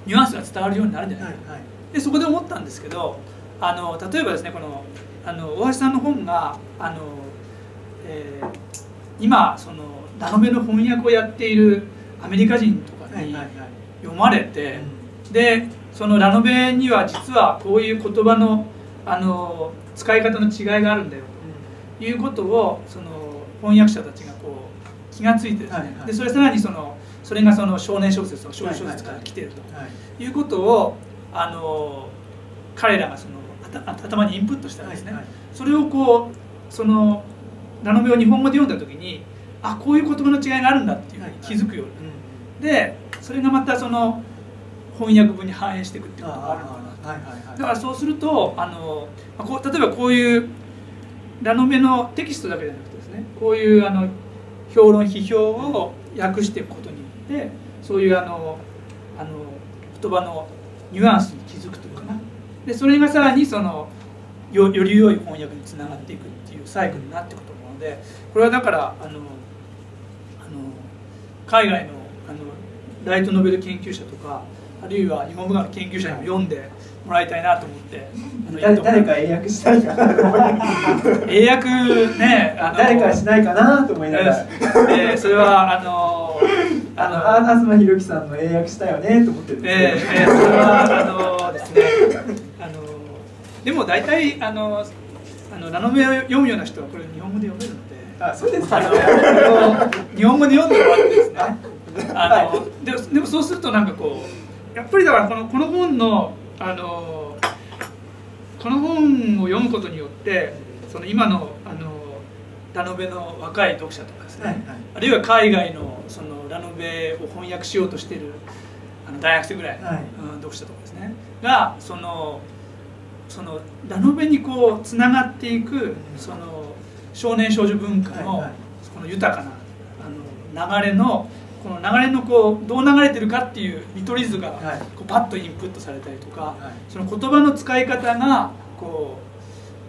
ニュアンスが伝わるようになるんじゃないか、はい、でそこで思ったんですけど。あの例えばですね、このあの大橋さんの本があの、えー、今そのラノベの翻訳をやっているアメリカ人とかに読まれて、でそのラノベには実はこういう言葉 の, あの使い方の違いがあるんだよということをその翻訳者たちがこう気がついてですね、でそれさらにそのそれがその少年小説とか少女小説から来ているということをあの彼らがその頭にインプットしたんですね。はいはい、それをこうそのラノベを日本語で読んだ時に、あこういう言葉の違いがあるんだっていうふうに気づくようになる、でそれがまたその翻訳文に反映していくっていうことがあるのかな。だからそうするとあのこう例えばこういうラノベのテキストだけじゃなくてですね、こういうあの評論批評を訳していくことによってそういうあのあの言葉のニュアンスに気づくというかな。でそれがさらにその よ, より良い翻訳につながっていくっていうサイクルになっていくと思うので、これはだからあのあの海外 の, あのライトノベル研究者とかあるいは日本文化の研究者にも読んでもらいたいなと思って誰か英訳したいかなと思って英訳ね誰かしないかなと思いながら、えー、それはあの東博樹さんの英訳したよねと思ってるんですけど、えーえー、それはあのですねあのでも大体あのあのラノベを読むような人はこれ日本語で読めるので、あ、そうですか、日本語で読んでもらってですねあの で, でもそうするとなんかこうやっぱりだからこのこの本のあのこの本を読むことによってその今のあのラノベの若い読者とかですね、はいはい、あるいは海外 の, そのラノベを翻訳しようとしているあの大学生ぐらいの、はい、読者とかですねがそのそのラノベにこうつながっていくその少年少女文化 の, この豊かなあの流れのこの流れのこうどう流れてるかっていう見取り図がこうパッとインプットされたりとか、その言葉の使い方がこ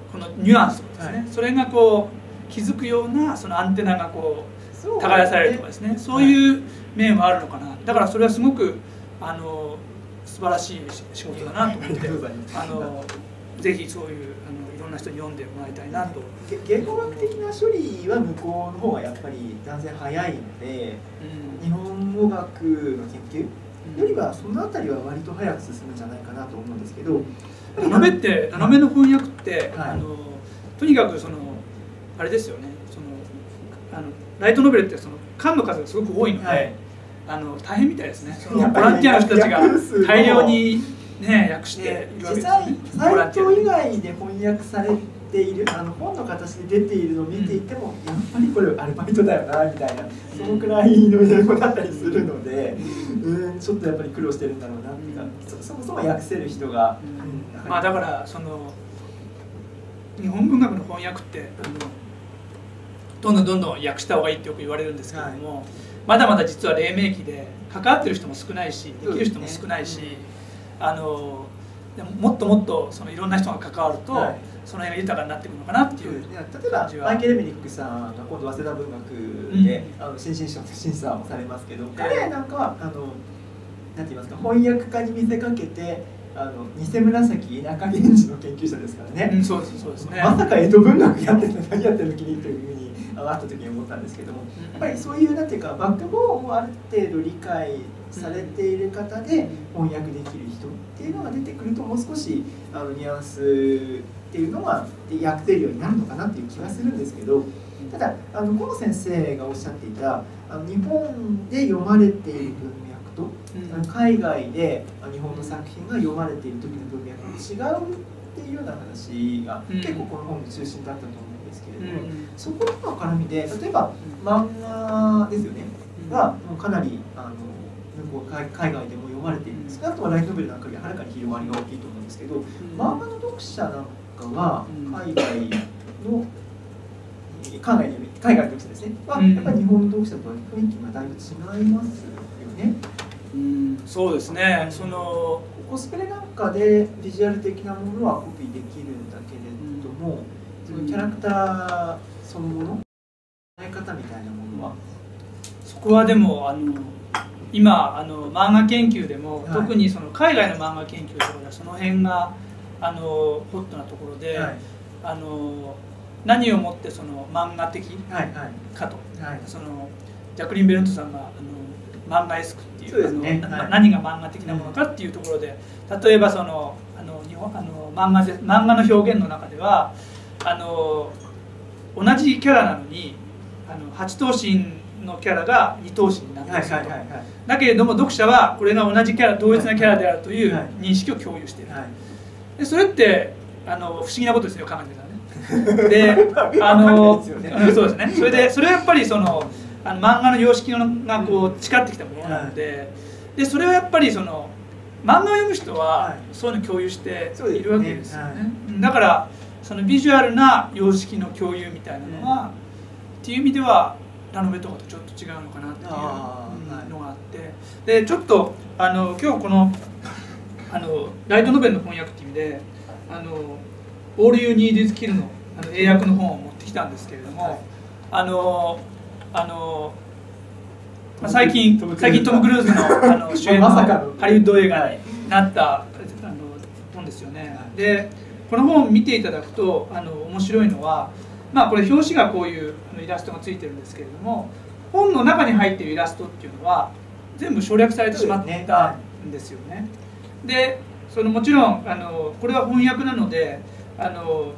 うこのニュアンスですね、それがこう気づくようなそのアンテナがこう耕されるとかですね、そういう面はあるのかな。だからそれはすごくあの素晴らしい仕事だなと思ってあのぜひそういうあのいろんな人に読んでもらいたいなと。言語学的な処理は向こうの方がやっぱり断然早いので、うん、日本語学の研究よりはその辺りは割と早く進むんじゃないかなと思うんですけど、ラノベってラノベの翻訳って、はい、あのとにかくそのあれですよね、そのあのライトノベルってその巻の数がすごく多いので。はい、あの大変みたいですね。そのボランティアの人たちが大量に、ね、訳しているわけですよね。実際サイト以外で翻訳されているあの本の形で出ているのを見ていても、うん、やっぱりこれアルバイトだよなみたいな、そのくらいの英語だったりするので、うん、ちょっとやっぱり苦労してるんだろうなっていうか、そ、そもそも訳せる人が、うんうん、まあだからその日本文学の翻訳ってあのどんどんどんどん訳した方がいいってよく言われるんですけれども。はい、まだまだ実は黎明期で関わってる人も少ないしできる人も少ないし、あのもっともっとそのいろんな人が関わると、はい、その辺が豊かになっていくのかなっていう。例えばマイケル・レメニックさんが今度早稲田文学で、うん、あの新進賞の審査をされますけど、彼なんかはあのなんて言いますか、翻訳家に見せかけてあの偽紫田舎源氏の研究者ですからね、うん、そうですそうですね、まさか江戸文学やってて何やってるのきりというふうに会った時に思ったんですけども、やっぱりそういうなんていうかバックボーンをある程度理解されている方で翻訳できる人っていうのが出てくると、もう少しあのニュアンスっていうのは訳せるようになるのかなっていう気がするんですけど、ただあの河野先生がおっしゃっていたあの日本で読まれている文脈と、うん、海外で日本の作品が読まれている時の文脈が違うっていうような話が結構この本の中心だったと思います。うん、そことの絡みで、例えば漫画ですよね、うん、がもうかなりあの海外でも読まれているんですが、あとはライトノベルなんかよりはるかに広がりが大きいと思うんですけど、うん、漫画の読者なんかは海外の、うん、海外の海外の読者ですね、はやっぱり日本の読者とは雰囲気がだいぶ違いますよね。うん、そうですね。そのコスプレなんかでビジュアル的なものはコピーできるんだけれども、うん、キャラクターそのもの、捉え方みたいなものは、そこはでもあの今あの漫画研究でも、はい、特にその海外の漫画研究とかではその辺があのホットなところで、はい、あの何をもってその漫画的かと、そのジャクリン・ベルントさんが「漫画エスク」っていう、ね、あの、はい、何が漫画的なものかっていうところで、例えばそのあの日本あの漫画で漫画の表現の中では、あの同じキャラなのにあのはち頭身のキャラがに頭身になっていると、だけれども読者はこれが同じキャラ同一なキャラであるという認識を共有している、はいはい、でそれってあの不思議なことですよ、考えてたらね。であのそうですね、それでそれはやっぱりそのあの漫画の様式がこう誓ってきたものなので、はい、でそれはやっぱりその漫画を読む人はそういうのを共有しているわけですよね。だからそのビジュアルな様式の共有みたいなのは、うん、っていう意味ではラノベとかとちょっと違うのかなっていうのがあって、でちょっとあの今日このあのライトノベルの翻訳っていう意味で「あの All You Need Is Kill」の英訳の本を持ってきたんですけれども、あのあの最近最近トム・クルーズのあの主演のハリウッド映画になった本ですよね。でこの本を見ていただくとあの面白いのは、まあ、これ表紙がこういうイラストがついてるんですけれども、本の中に入っているイラストっていうのは全部省略されてしまったんですよね。でそのもちろんあのこれは翻訳なのであの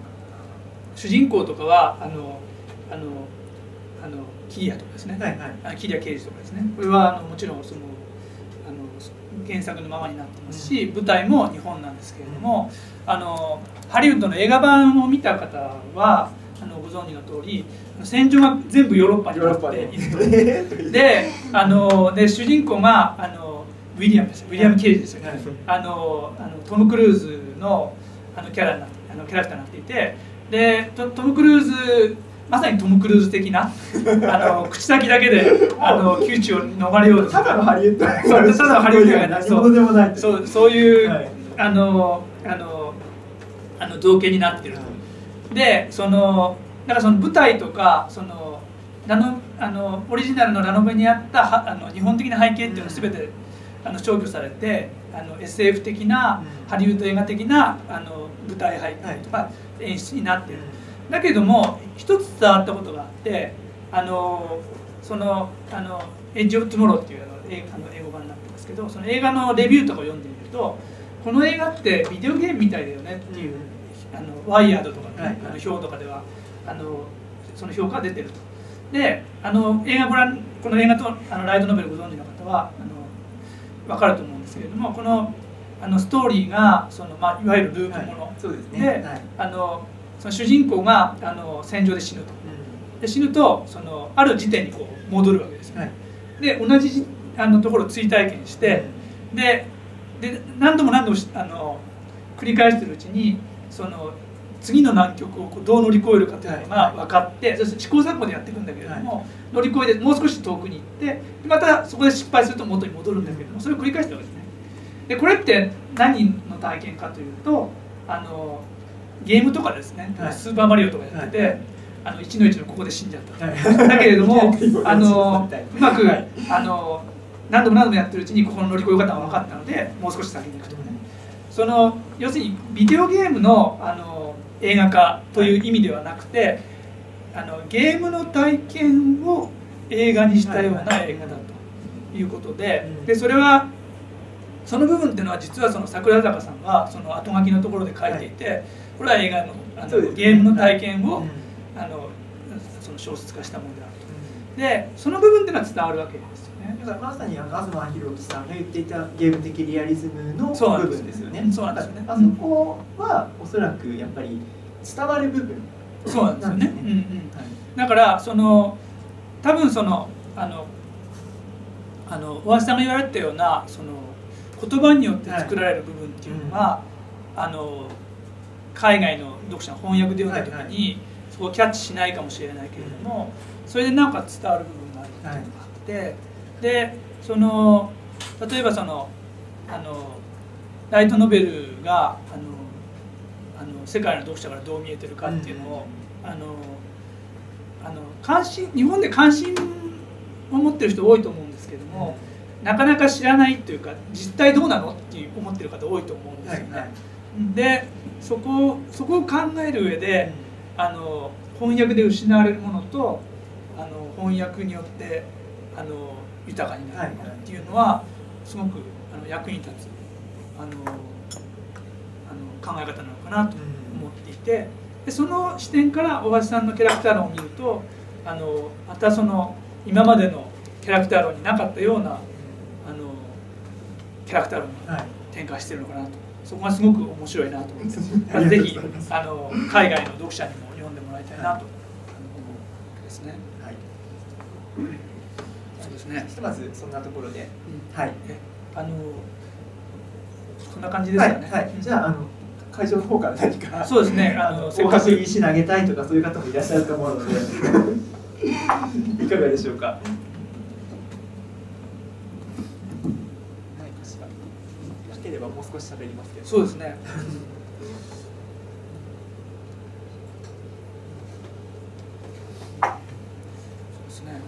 主人公とかはあのあのあのキリアとかですね、はいはい、キリア刑事とかですね、これはあのもちろんそのあの原作のままになってますし、うん、舞台も日本なんですけれども、うん、あのハリウッドの映画版を見た方はあのご存知の通り戦場が全部ヨーロッパになっていると。であので主人公があのウィリアムですウィリアム刑事ですよね、はい、あのあのトム・クルーズのあのキャラになってあのキャラクターになっていて、で ト, トム・クルーズまさにトム・クルーズ的なあの口先だけであの窮地を逃れようとただのハリウッドただのハリウッドが何者でもないそうそういう、はい、あのあのあの造形になっていると、はい、でそのだからその舞台とかそのラノあのオリジナルのラノベにあったあの日本的な背景っていうのは全て、うん、あの消去されてあの エスエフ 的な、うん、ハリウッド映画的なあの舞台背景とか演出になっている。はい、だけども一つ伝わったことがあって「あのそのあのエッジ・オブ・トゥモロー」っていうあの英語版になってますけど、その映画のレビューとかを読んでみると「この映画ってビデオゲームみたいだよね」っていう、うん、あのワイヤードとかの、ね、表とかではあのその評価が出てると。であの映画ご覧この映画とあのライトノベルご存知の方はあの分かると思うんですけれども、このあのストーリーがその、まあ、いわゆるループものでその主人公があの戦場で死ぬと、で死ぬとそのある時点にこう戻るわけですよね。はい、で同じあのところを追体験して、うん、で, で何度も何度もあの繰り返してるうちにその次の難局をこうどう乗り越えるかというのが分かって、はい、そして試行錯誤でやっていくんだけれども、はい、乗り越えてもう少し遠くに行ってまたそこで失敗すると元に戻るんだけれども、それを繰り返してるわけですね。でこれって何の体験かというとあのゲームとかですね、はい、スーパーマリオとかやってて、はい、あのいちのいちのここで死んじゃった、はい、だけれどもあのうまくあの何度も何度もやってるうちにここの乗り越え方が分かったのでもう少し先に行くとかね、その要するにビデオゲーム の, あの映画化という意味ではなくて、あのゲームの体験を映画にしたような映画だということ で, でそれはその部分っていうのは実はその桜坂さんはその後書きのところで書いていて、はい、これは映画 の, あのゲームの体験を、はい、あのその小説化したものであると、うん、でその部分っていうのは伝わるわけですよね。だからまさにあの東博樹さんが言っていたゲーム的リアリズムの部分ですよね。そうなんですよね。あそこはおそらくやっぱり伝わる部分なんですよね。だからその多分そのあのあの大橋さんが言われたようなその言葉によって作られる部分っていうのは、はい、あの海外の読者の翻訳で読んだ時に、はいはい、そこをキャッチしないかもしれないけれども、うん、それでなんか伝わる部分があるっていうのがあって、はい、でその例えばそのあのライトノベルがあのあの世界の読者からどう見えてるかっていうのを、うん、あのあの関心日本で関心を持ってる人多いと思うんですけども。うん、なかなか知らないというか実態どうなのって思ってる方多いと思うんですよね。はいはい、でそこそこを考える上で、うん、あの翻訳で失われるものとあの翻訳によってあの豊かになるものっていうのは、はいはい、すごくあの役に立つあのあの考え方なのかなと思っていて、うん、でその視点から大橋さんのキャラクター論を見るとあのまたその今までのキャラクター論になかったようなキャラクター論が展開してるのかなと、そこがすごく面白いなと思って、ぜひあの海外の読者にも読んでもらいたいなと思うですね。はい、そうですね。ひとまずそんなところで、うん、はい、あのそんな感じですかね。はいはい、じゃあ、あの会場の方から何かそうですね。あのせっかく石投げたいとかそういう方もいらっしゃると思うのでいかがでしょうか。もう少し喋りますけど。そうですね。そうですね。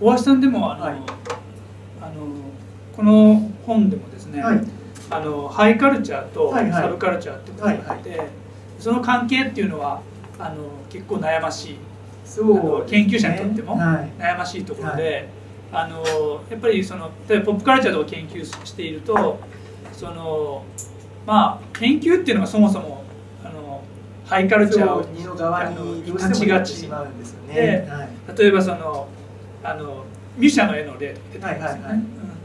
大橋さんでもあの、はい、あのこの本でもですね、はい、あのハイカルチャーとサブカルチャーってことがあって、その関係っていうのはあの結構悩ましい、そうですね、研究者にとっても悩ましいところで、はいはい、あのやっぱりその例えばポップカルチャーとか研究していると、そのまあ研究っていうのがそもそもあのハイカルチャーを二の側に立ちがちで、例えばそのあのミュシャの絵の例とか出てますよね。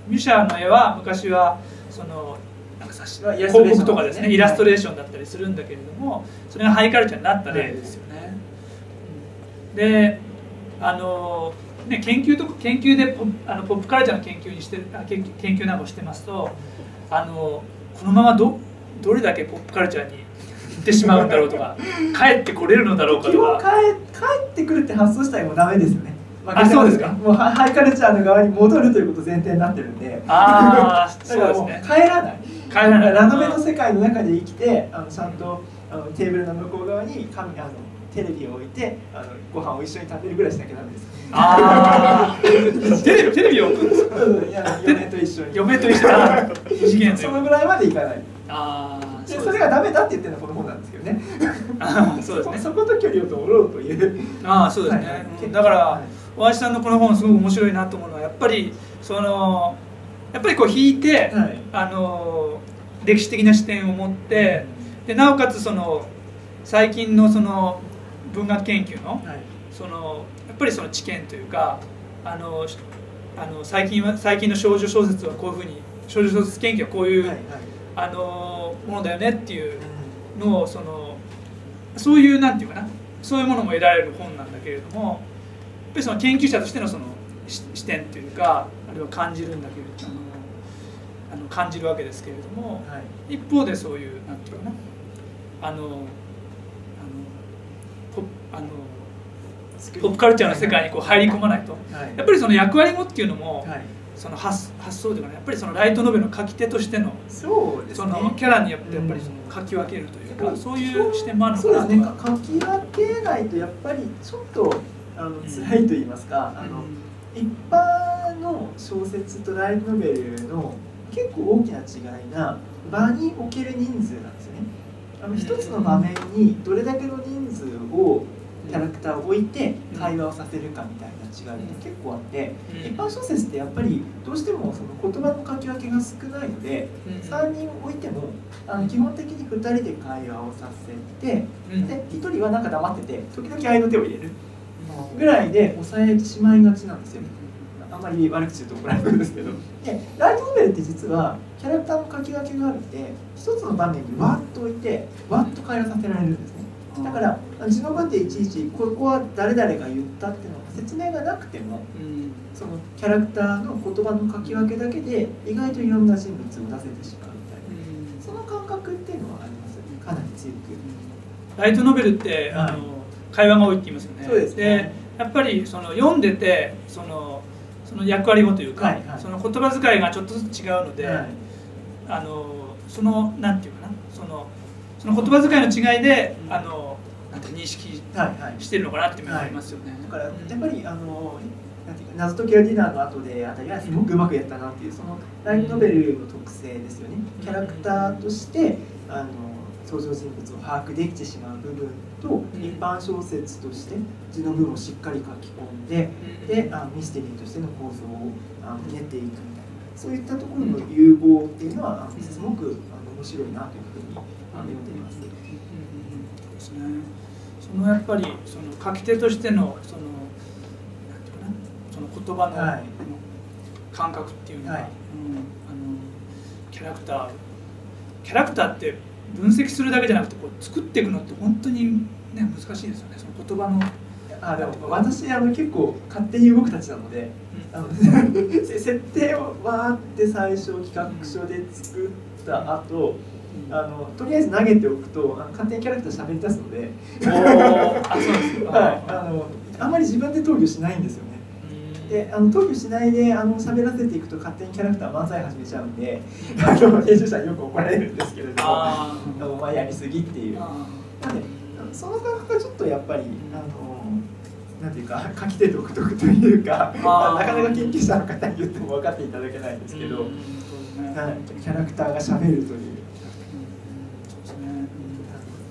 ミュシャの絵は昔はそのなんか広告とかですね、イラストレーションだったりするんだけれども、それがハイカルチャーになった例ですよね。で、あのね、研究とか研究でポあのポップカルチャーの研究にして研究なんかをしてますと、あのこのまま ど, どれだけポップカルチャーに行ってしまうんだろうとか帰ってこれるのだろうかとか、帰, 帰ってくるって発想したらもうダメですよね。まあ、あ、そうですか。もうハイカルチャーの側に戻るということ前提になってるんで、ああそうですね。帰らない。帰らない。ラノベの世界の中で生きて、あのちゃんとあのテーブルの向こう側に紙あのテレビを置いて、あのご飯を一緒に食べるぐらいしなきゃダメです。ああテレビテレビを置くんですか。いや嫁と一緒に。嫁と一緒に。異次元。そのぐらいまでいかない。ああ。でそれがダメだって言ってるのはこの本なんですけどね。ああそうですね。そこと距離を取ろうという。ああそうですね。だから。大橋さんのこの本すごく面白いなと思うのは、やっぱりそのやっぱりこう引いて、はい、あの歴史的な視点を持って、でなおかつその最近のその文学研究の、はい、そのやっぱりその知見というか、あのあの最近は最近の少女小説はこういうふうに、少女小説研究はこういう、はい、はい、あのものだよねっていうのを、そのそういうなんていうかな、そういうものも得られる本なんだけれども。やっぱりその研究者として の, その視点というか、あるいは感じるんだけれども、あの感じるわけですけれども、はい、一方でそういうなんていうかな、あのあのポ ッ, あのポップカルチャーの世界にこう入り込まないと、はい、やっぱりその役割語っていうのも、はい、その 発, 発想というか、ね、やっぱりそのライトノベルの書き手として の, そうです、ね、そのキャラによってやっぱりその書き分けるというか、うん、そういう視点もあるのかなとか。書き分けないとやっぱりちょっとあの辛いと言いますか、あの一般の小説とライトノベルの結構大きな違いが場における人数なんですよね。あの一つの場面にどれだけの人数をキャラクターを置いて会話をさせるかみたいな違いが結構あって、一般小説ってやっぱりどうしてもその言葉の書き分けが少ないので、さんにん置いてもあの基本的にふたりで会話をさせて、でひとりはなんか黙ってて時々愛の手を入れるぐらいで抑えてしまいがちなんですよ。あんまり悪くすると怒られるんですけど。で、ライトノベルって実はキャラクターの書き分けがあるので、一つの場面にわっと置いてわっと会話させられるんですね。だから字の語っていちいちここは誰々が言ったっていうのは説明がなくても、そのキャラクターの言葉の書き分けだけで意外といろんな人物を出せてしまうみたいな、その感覚っていうのはありますよね。かなり強く。ライトノベルって、はい、あの会話が多いって言いますよね。そうですね。でやっぱりその読んでてそのその役割語というか、はい、はい、その言葉遣いがちょっとずつ違うので、はい、あのそのなんていうかな、そのその言葉遣いの違いで、うん、あのなんて認識してるのかなっていうのがありますよね。だからやっぱりあのなんていうか、謎解きはディナーの後であたりはすごくうまくやったなっていう、そのライトノベルの特性ですよね。キャラクターとしてあの登場人物を把握できてしまう部分と、一般小説として字の文をしっかり書き込んで、であのミステリーとしての構造をあの練っていくみたいな、そういったところの融合っていうのはすごくあの面白いなというふうに読んでいます。そのやっぱりその書き手としてのそのなんていうかな、その言葉の、はい、感覚っていうのは、はい、うん、あのキャラクターキャラクターって分析するだけじゃなくて、こう作っていくのって本当に、ね、難しいですよね。その言葉の。あ、でも私あの結構勝手に動くたちなので、うん、あの設定をわーって最初企画書で作った後、うん、あのとりあえず投げておくとあの勝手にキャラクター喋り出すので、あんまり自分で投与しないんですよね。であの投与しないであの喋らせていくと勝手にキャラクター満載始めちゃうんで、あの編集者によく怒られるんですけれども、あお前やりすぎっていう。なのでその感覚がちょっとやっぱりあのなんていうか書き手独特というかまあなかなか研究者の方に言っても分かっていただけないんですけど、キャラクターがしゃべるという、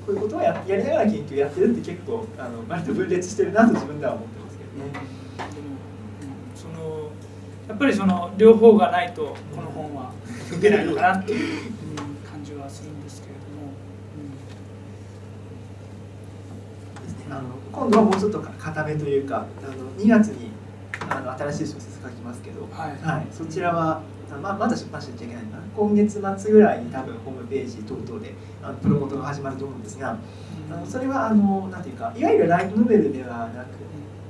こういうことは や, やりながら研究やってるって結構あの割と分裂してるなと自分では思ってますけどね。そのやっぱりその両方がないとこの本は出ないのかなっていう感じはするんですけれども、うん、あの今度はもうちょっと固めというか、あのにがつにあの新しい小説書きますけど、はいはい、そちらは。まあ、まだ出版しなきゃいけないかな。今月末ぐらいに多分ホームページ等々であのプロモートが始まると思うんですが、あのそれはあのなんていうかいわゆるライトノベルではなく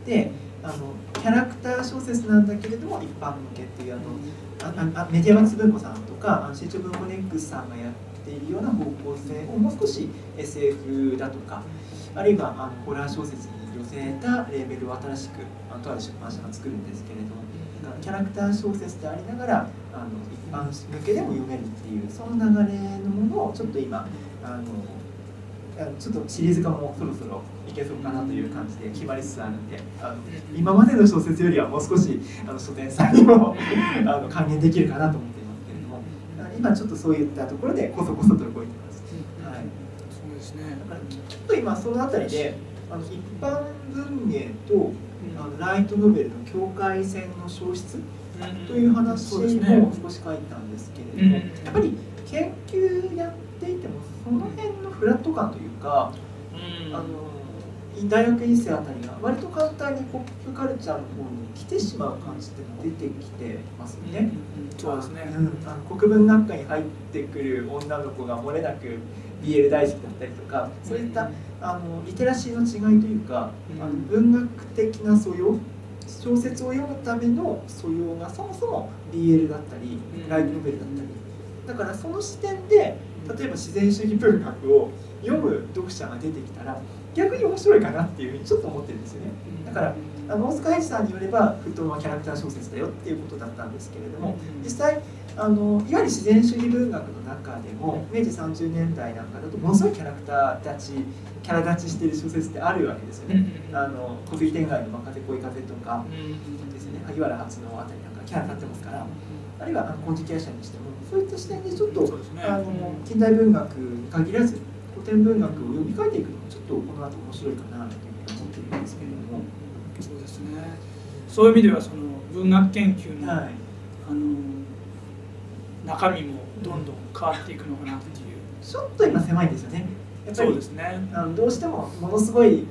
て、あのキャラクター小説なんだけれども一般向けっていう、あのああメディアマックス文庫さんとか成長文庫ネックスさんがやっているような方向性をもう少し エスエフ だとか、あるいはあのホラー小説に寄せたレーベルを新しくあのとある出版社が作るんですけれども。キャラクター小説でありながらあの一般向けでも読めるっていう、その流れのものをちょっと今あのちょっとシリーズ化もそろそろいけそうかなという感じで決まりつつあるんで、あの今までの小説よりはもう少しあの書店さんにもあの還元できるかなと思っていますけれども、今ちょっとそういったところでこそこそと動いてます。はい、そうですね。だからちょっと今そのあたりであの一般文芸とあのライトノベルの境界線の消失という話も少し書いたんですけれども、やっぱり研究やっていてもその辺のフラット感というか、あの大学院生あたりが割と簡単にポップカルチャーの方に来てしまう感じっていうのが出てきてますよね。そうですね。あの国文学科に入ってくる女の子が漏れなくビーエル 大好きだったりとか、そういったあのリテラシーの違いというか、あの文学的な素養、小説を読むための素養がそもそも ビーエル だったりライトノベルだったり、だからその視点で例えば自然主義文学を読む読者が出てきたら逆に面白いかなっていうふうにちょっと思ってるんですよね。だからあの大塚英治さんによれば「フットンはキャラクター小説だよ」っていうことだったんですけれども、実際あのいわゆる自然主義文学の中でも明治さんじゅうねんだいなんかだとものすごいキャラクター立ちキャラ立ちしている小説ってあるわけですよね。あの小杉天外の「若手恋風」とかですね、萩原初のあたりなんかキャラ立ってますから、あるいは金色愛者にしてもそういった視点でちょっとあの近代文学に限らず古典文学を読み替えていくのもちょっとこの後面白いかなというふうに思っているんですけれども、そうですね。そういう意味ではその文学研究の、はい、あの中身もどんどん変わっていくのかなっていう、ちょっと今狭いんですよね。やっぱりそうですね。あのどうしてもものすごい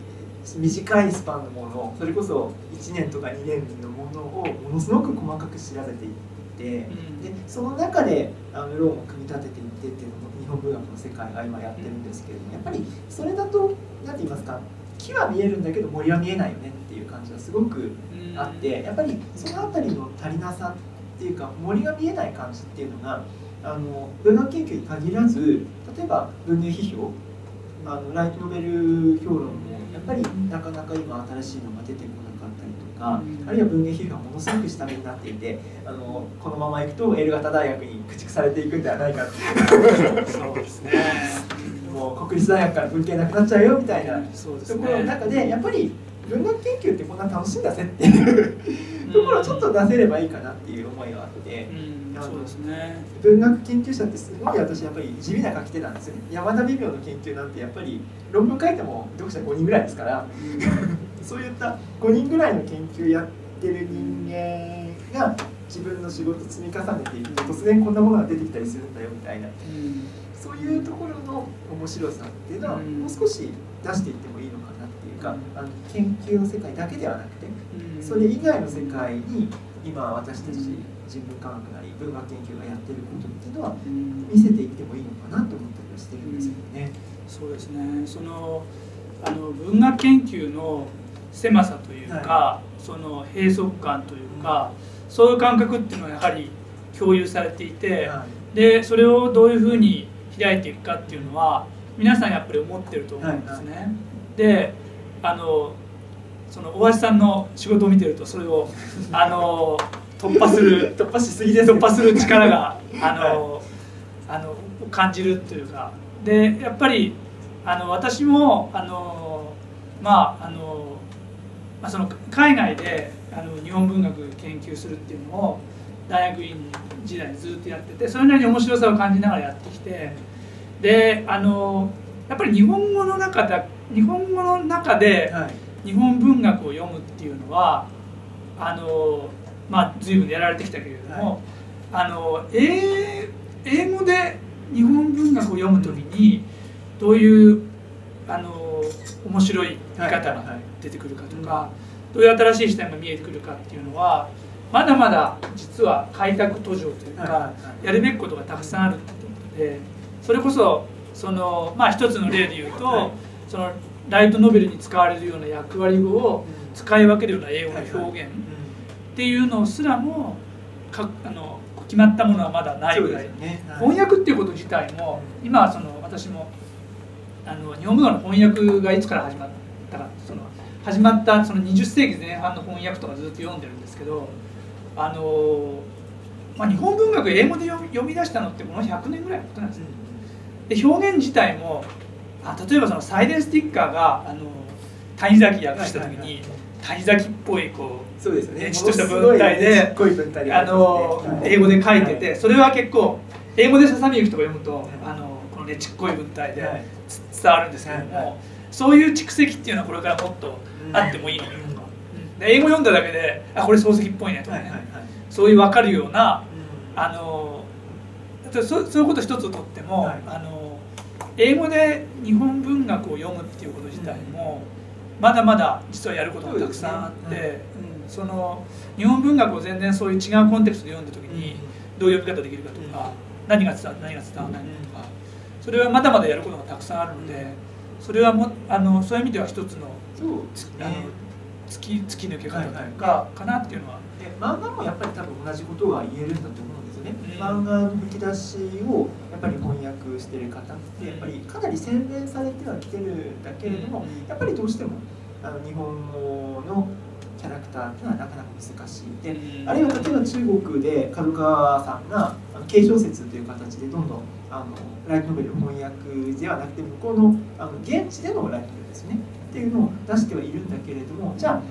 短いスパンのものを、それこそいちねんとかにねんのものをものすごく細かく調べていって、うん、でその中であの論を組み立てていってっていうのも日本文学の世界が今やってるんですけれども、やっぱりそれだと何て言いますか、木は見えるんだけど森は見えないよねっていう感じがすごくあって、うん、やっぱりその辺りの足りなさっていうか森が見えない感じっていうのがあの文学研究に限らず、例えば文芸批評、あのライトノベル評論もやっぱりなかなか今新しいのが出てこなかったりとか、あるいは文芸批評がものすごく下目になっていて、あのこのままいくと エル 型大学に駆逐されていくんではないかってそうですね。もう国立大学から文系なくなっちゃうよみたいなところの中で、やっぱり文学研究ってこんな楽しいんだぜっていうところをちょっと出せればいいかなっていう思いがあって、文学研究者ってすごい私やっぱり地味な書き手なんですよね。山田美妙の研究なんてやっぱり論文書いても読者ごにんぐらいですから、うん、そういったごにんぐらいの研究やってる人間が自分の仕事積み重ねていくと突然こんなものが出てきたりするんだよみたいな、うん、そういうところの面白さっていうのはもう少し出していってもいいのかなっていうか、あの研究の世界だけではなくて、それ以外の世界に今私たち人文科学なり文学研究がやってることっていうのは見せていってもいいのかなと思ったりはしてるんですよね。そうですね。そのあの文学研究の狭さというか、はい、その閉塞感というか、うん、そういう感覚っていうのはやはり共有されていて、はい、でそれをどういうふうに開いていくかっていうのは皆さんやっぱり思ってると思うんですね。はいはい、であのその大橋さんの仕事を見てるとそれをあの突破する突破しすぎで突破する力があの、はい、あの感じるというか、でやっぱりあの私もあのまああのまあ、その海外であの日本文学研究するっていうのを大学院時代ずっとやってて、それなりに面白さを感じながらやってきて、であのやっぱり日本語の中で日本語の中で日本文学を読むっていうのはあの、まあ、随分やられてきたけれども、はい、あの英語で日本文学を読む時にどういうあの面白い見方が出てくるかとか、どういう新しい視点が見えてくるかっていうのはまだまだ実は開拓途上というか、やるべきことがたくさんあるってことで、それこそそのまあ一つの例で言うと、そのライトノベルに使われるような役割語を使い分けるような英語の表現っていうのすらもかあの決まったものはまだないぐらい、翻訳っていうこと自体も今はその私もあの日本語の翻訳がいつから始まったか、その始まったそのにじゅっせいきぜんはんの翻訳とかずっと読んでるんですけど、あのまあ、日本文学英語で読み出したのってこのひゃくねんぐらいのことなんですね。で表現自体もあ例えばそのサイデンスティッカーがあの谷崎訳した時に谷崎っぽいこうそうですよね、ちっとした文体で英語で書いてて、それは結構英語で「ささみゆき」とか読むとあのこのねちっこい文体で伝わるんですけども、そういう蓄積っていうのはこれからもっとあってもいいのか、英語読んだだけであこれ漱石っぽいねとかね、そういう分かるようなあのそういうこと一つをとっても、あの英語で日本文学を読むっていうこと自体もまだまだ実はやることがたくさんあって、その日本文学を全然そういう違うコンテクストで読んだ時にどういう読み方できるかとか、何が伝わって何が伝わらないのかとか、それはまだまだやることがたくさんあるので、それはもあのそういう意味では一つの。突き突き抜け方というかかなっていうのは、で漫画もやっぱり多分同じことが言えるんだと思うんですよね。漫画の吹き出しをやっぱり翻訳してる方ってやっぱりかなり洗練されてはきてるんだけれども、やっぱりどうしてもあの日本語のキャラクターっていうのはなかなか難しい。であるいは例えば中国で角川さんが軽小説という形でどんどんあのライトノベル翻訳ではなくて向こうのあの現地でのライトノベルですね。っていうのを出してはいるんだけれども、じゃあ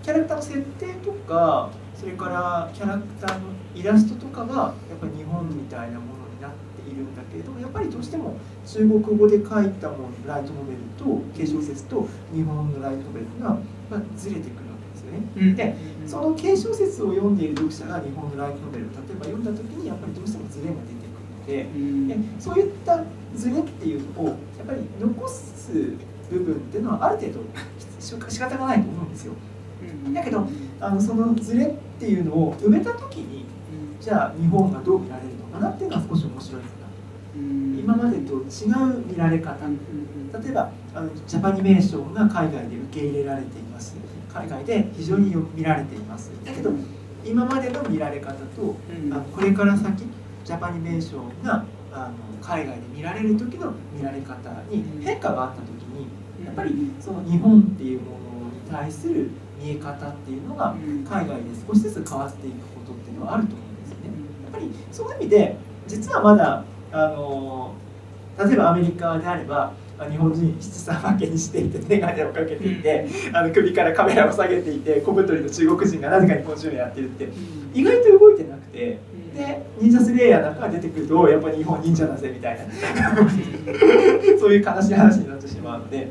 キャラクターの設定とかそれからキャラクターのイラストとかがやっぱり日本みたいなものになっているんだけれども、やっぱりどうしても中国語で書いたものライトノベルと軽小説と日本のライトノベルが、まあ、ずれてくるわけですよね。うん、でその軽小説を読んでいる読者が日本のライトノベルを例えば読んだ時にやっぱりどうしてもずれが出てくるので、うん、でそういったずれっていうのをやっぱり残す部分っていうのはある程度仕方がないと思うんですよ。だけどあのそのズレっていうのを埋めた時にじゃあ日本がどう見られるのかなっていうのは少し面白いかな。今までと違う見られ方、例えばあのジャパニメーションが海外で受け入れられています、海外で非常によく見られています。だけど今までの見られ方とあのこれから先ジャパニメーションがあの海外で見られる時の見られ方に変化があった時にやっぱりその日本っていうものに対する見え方っていうのが海外で少しずつ変わっていくことっていうのはあると思うんですよね。やっぱりその意味で実はまだあの例えばアメリカであれば日本人七三分けにしていて眼鏡をかけていてあの首からカメラを下げていて小太りの中国人がなぜか日本人をやってるって意外と動いてなくて。で忍者スレイヤーなんかが出てくるとやっぱり日本忍者だぜみたいなそういう悲しい話になってしまうので、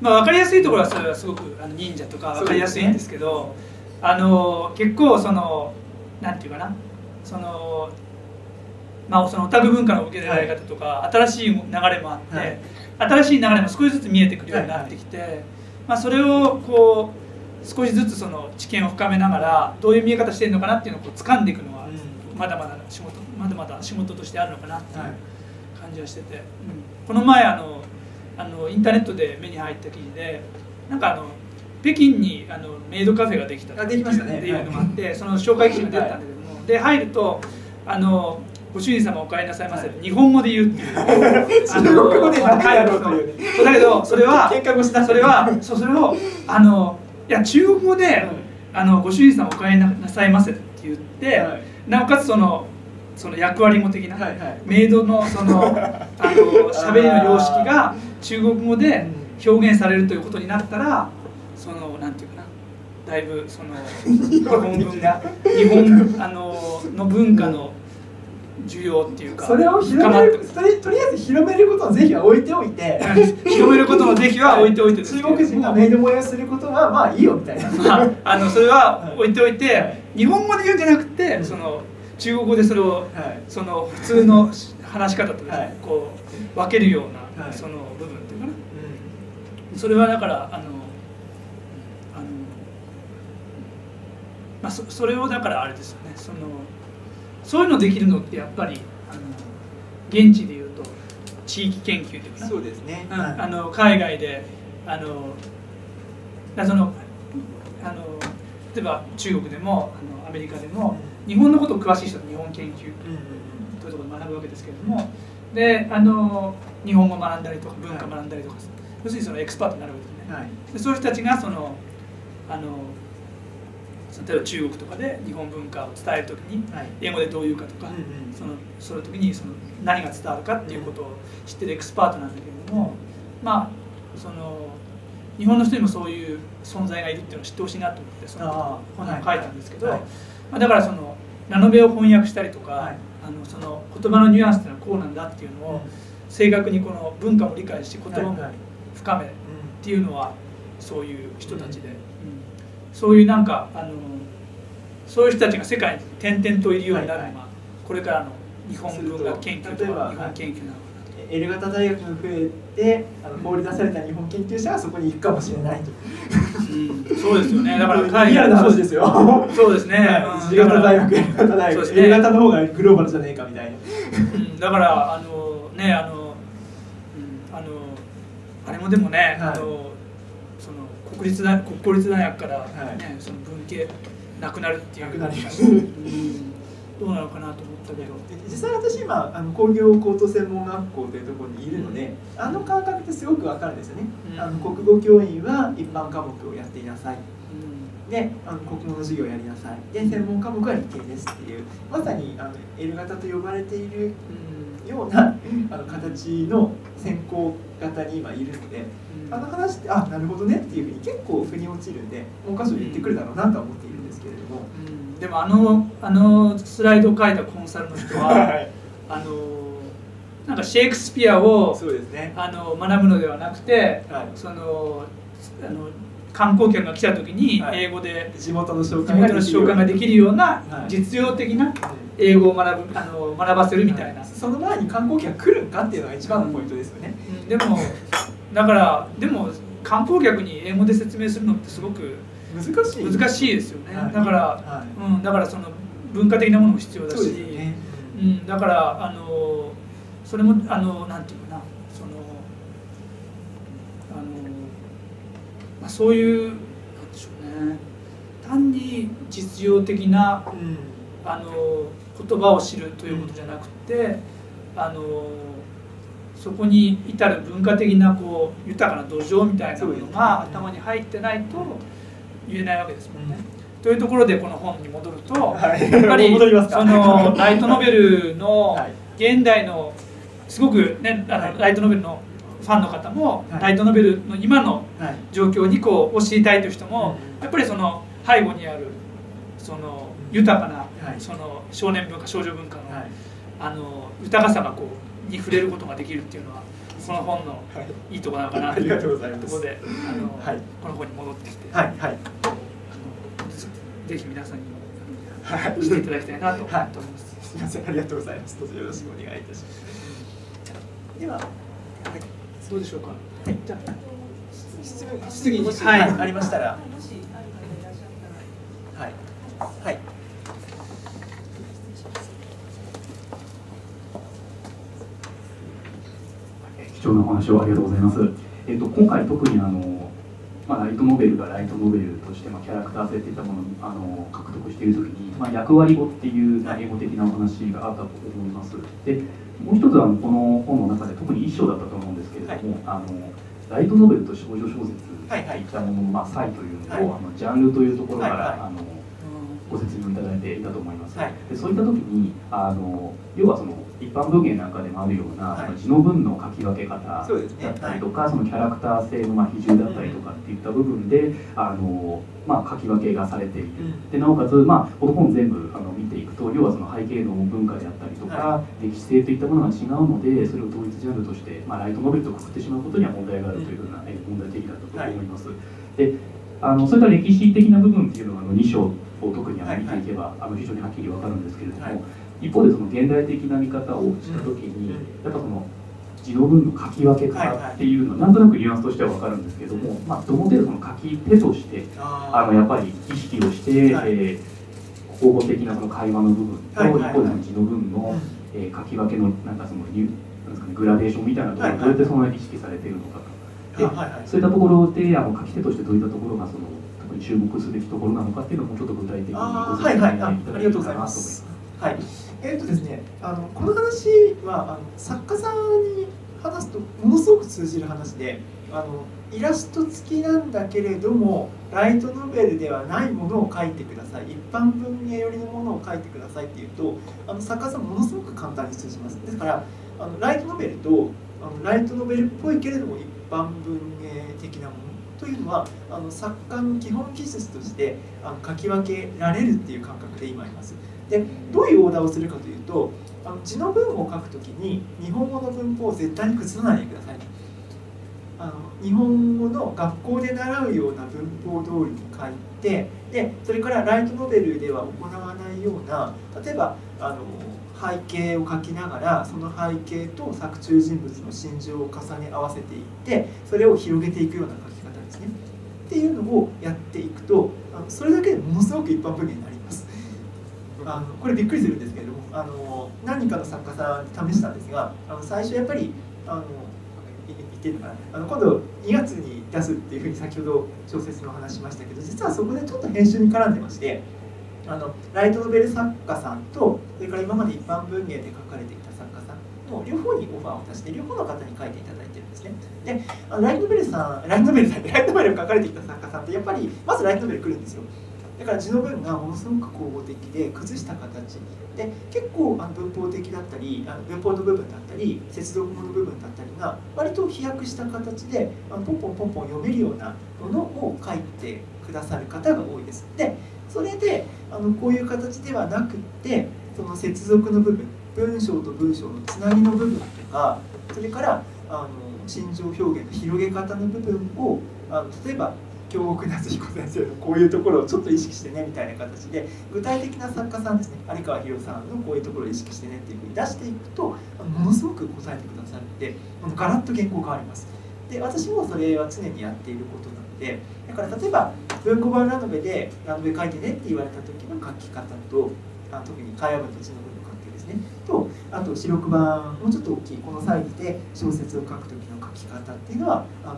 まあ、分かりやすいところはそれはすごく忍者とか分かりやすいんですけど、す、ね、あの結構そのなんていうかなその、まあ、そのオタク文化の受け入れられ方とか、はい、新しい流れもあって、はい、新しい流れも少しずつ見えてくるようになってきて、はいはい、まあ、それをこう少しずつその知見を深めながらどういう見え方してるのかなっていうのをこう掴んでいくのは、うん、まだまだ仕事まだまだ仕事としてあるのかなっていう感じはしてて、はい、この前あのあのインターネットで目に入った記事でなんかあの北京にあのメイドカフェができたっていうのもあって、その紹介記事が出たんだけども、で入るとあの「ご主人様お帰りなさいませ」って日本語で言うっていう中国語で何やろうというね。だけどそれはそれはそれをあのいや中国語で「あのご主人様お帰りなさいませ」って言って。はい、なおかつそのその役割も的なメイドのそのあの喋りの様式が中国語で表現されるということになったら、そのなんていうかなだいぶその日本文化日本あのの文化の需要っていうか、それを広める、それとりあえず広めることの是非は置いておいて広めることの是非は置いておいて中国人がメイド萌えをすることはまあいいよみたいな、まあ、あのそれは置いておいて、はい、日本語で言うんじゃなくてその中国語でそれを、はい、その普通の話し方と、はい、こう分けるような、はい、その部分っていうかな、うん、それはだからあのあの、まあ、そ, それをだからあれですよね、そのそういうのできるのってやっぱりあの現地でいうと地域研究というか、そうですね、あの海外であのそのあの例えば中国でもあのアメリカでも日本のことを詳しい人は日本研究というところで学ぶわけですけれども、であの日本語を学んだりとか文化を学んだりとか、要するにそのエキスパートになるわけですね。はい、でそういう人たちがそのあの例えば中国とかで日本文化を伝えるときに英語でどういうかとか、そのその時にその何が伝わるかっていうことを知ってるエキスパートなんだけれども、まあその日本の人にもそういう存在がいるっていうのを知ってほしいなと思ってその本を書いたんですけど、まあだからそのラノベを翻訳したりとか、あのその言葉のニュアンスっていうのはこうなんだっていうのを正確にこの文化も理解して言葉も深めっていうのはそういう人たちで。そういうなんかあのそういう人たちが世界に点々といるようになるのはこれからの日本文学研究とか日本研究なのかなと。L 型大学が増えてあの放り出された日本研究者はそこに行くかもしれないと。うん、そうですよね。だから海外の話ですよ。そうですね。G 型大学、L 型大学、L 型の方がグローバルじゃねえかみたいな。うん、だからあのねあの、うん、あのあれもでもね、はい、あの。国立大国公立大学から、ね、はい、その文系なくなるっていう、どうなのかなと思ったけど、実際私今あの工業高等専門学校というところにいるので、うん、あの感覚ってすごく分かるんですよね、うん、あの国語教員は一般科目をやっていなさい、うん、であの国語の授業をやりなさいで専門科目は理系ですっていう、まさにあの L 型と呼ばれているような、うん、あの形の専攻型に今いるので。あの話ってあなるほどねっていうふうに結構腑に落ちるんで文科省に言ってくるだろうなとは思っているんですけれども、うん、でもあのあのスライドを書いたコンサルの人は、はい、あのなんかシェイクスピアをそうです、ね、あの学ぶのではなくて、はい、そのあの観光客が来た時に英語で、はい、地元の召喚ができるような実用的な英語を学ぶあの学ばせるみたいな、はい、その前に観光客来るんかっていうのが一番のポイントですよね。うん、でもだからでも観光客に英語で説明するのってすごく難しい難しいですよね。だからうんだからその文化的なものも必要だし、うんだからあのそれもあのなんていうかなそのあのまあそういうなんでしょうね、単に実用的なあの言葉を知るということじゃなくてあの。そこに至る文化的なこう豊かな土壌みたいなものが頭に入ってないと言えないわけですもんね。うん、というところでこの本に戻ると、はい、やっぱりそのライトノベルの現代のすごく、ね、あのライトノベルのファンの方もライトノベルの今の状況にこうを知りたいという人もやっぱりその背後にあるその豊かなその少年文化少女文化の、あの豊かさがこうに触れることができるっていうのはこの本のいいところなのかなというところで、あの、はい、この本に戻ってきて、はいはい、ぜひ皆さんにも、はい、していただきたいなと思っております。すみません、ありがとうございます。どうぞよろしくお願いいたします。では、はい、どうでしょうか。はい、じゃあ質問質疑もし、はい、ありましたら、もしある方いらっしゃったら、はいはい。はい貴重なお話をありがとうございます。えっと、今回特にあの、まあ、ライトノベルがライトノベルとして、まあ、キャラクター性といったものをあの獲得している時に、まあ、役割語っていう英語的なお話があったと思います。でもう一つはこの本の中で特に一章だったと思うんですけれども、はい、あのライトノベルと少女小説といったものの、まあ、差異というのを、はい、あのジャンルというところから、はいはい、あのご説明いただいていたと思います。はい、でそういった時にあの要はその一般文芸なんかでもあるような、はい、字の文の書き分け方だったりとか、そのキャラクター性のまあ比重だったりとかっていった部分で、あのまあ書き分けがされている。うん、でなおかつまあこの本全部あの見ていくと、要はその背景の文化であったりとか、はい、歴史性といったものが違うので、それを統一ジャンルとしてまあライトノベルとくくってしまうことには問題があるというふうな、うん、問題的だったと思います。はい、で、あのそういった歴史的な部分っていうのはあのに章を特に見ていけば、はい、あの非常にはっきり分かるんですけれども、はい、一方でその現代的な見方をした時に、うん、やっぱその字の文の書き分け方っていうのはなんとなくニュアンスとしては分かるんですけれども、はい、まあ、どの程度その書き手としてあのやっぱり意識をして、はい、えー、方法的なその会話の部分と一方で字の文の、えー、書き分けのなんかそのなんですかね、グラデーションみたいなところをどうやってその意識されているのかと。でそういったところであの書き手としてどういったところがその特に注目すべきところなのかっていうのもちょっと具体的にご説明いただけたらなと思います。はい、えーとですね、あのこの話はあの作家さんに話すとものすごく通じる話で、あのイラスト付きなんだけれどもライトノベルではないものを書いてください、一般文芸寄りのものを書いてくださいっていうと、あの作家さんものすごく簡単に通じます。ですからあのライトノベルとあのライトノベルっぽいけれども一般文芸的なものというのはあの作家の基本技術としてあの書き分けられるっていう感覚で今います。でどういうオーダーをするかというと、あの字の文を書くときに日本語の文法を絶対に崩さないでください。あの日本語の学校で習うような文法通りに書いて、でそれからライトノベルでは行わないような、例えばあの背景を書きながらその背景と作中人物の心情を重ね合わせていって、それを広げていくような書き方ですねっていうのをやっていくと、あのそれだけでものすごく一般文芸になります。あのこれびっくりするんですけれども、あの何かの作家さん試したんですが、あの最初やっぱりあの言ってるのかな、あの今度にがつに出すっていうふうに先ほど小説の話しましたけど、実はそこでちょっと編集に絡んでまして、あのライトノベル作家さんとそれから今まで一般文芸で書かれてきた作家さんの両方にオファーを出して、両方の方に書いていただいてるんですね。であのライトノベルさんライトノベルさんってライトノベルを書かれてきた作家さんってやっぱりまずライトノベル来るんですよ。だから字の文がものすごく口語的で崩した形で、結構あの文法的だったりあの文法の部分だったり接続語の部分だったりが割と飛躍した形でポンポンポンポン読めるようなものを書いてくださる方が多いです。でそれであのこういう形ではなくって、その接続の部分、文章と文章のつなぎの部分とか、それからあの心情表現の広げ方の部分をあの例えば京極夏彦先生のこういうところをちょっと意識してねみたいな形で、具体的な作家さんですね、有川博さんのこういうところを意識してねっていうふうに出していくと、ものすごく答えてくださって、ガラッと原稿変わります。で私もそれは常にやっていることなので、だから例えば文庫版ラノベで「ラノベ書いてね」って言われた時の書き方と、あ特に会話文と字の文の関係ですねと、あと四六版もうちょっと大きいこのサイズで小説を書く時の書き方っていうのはあの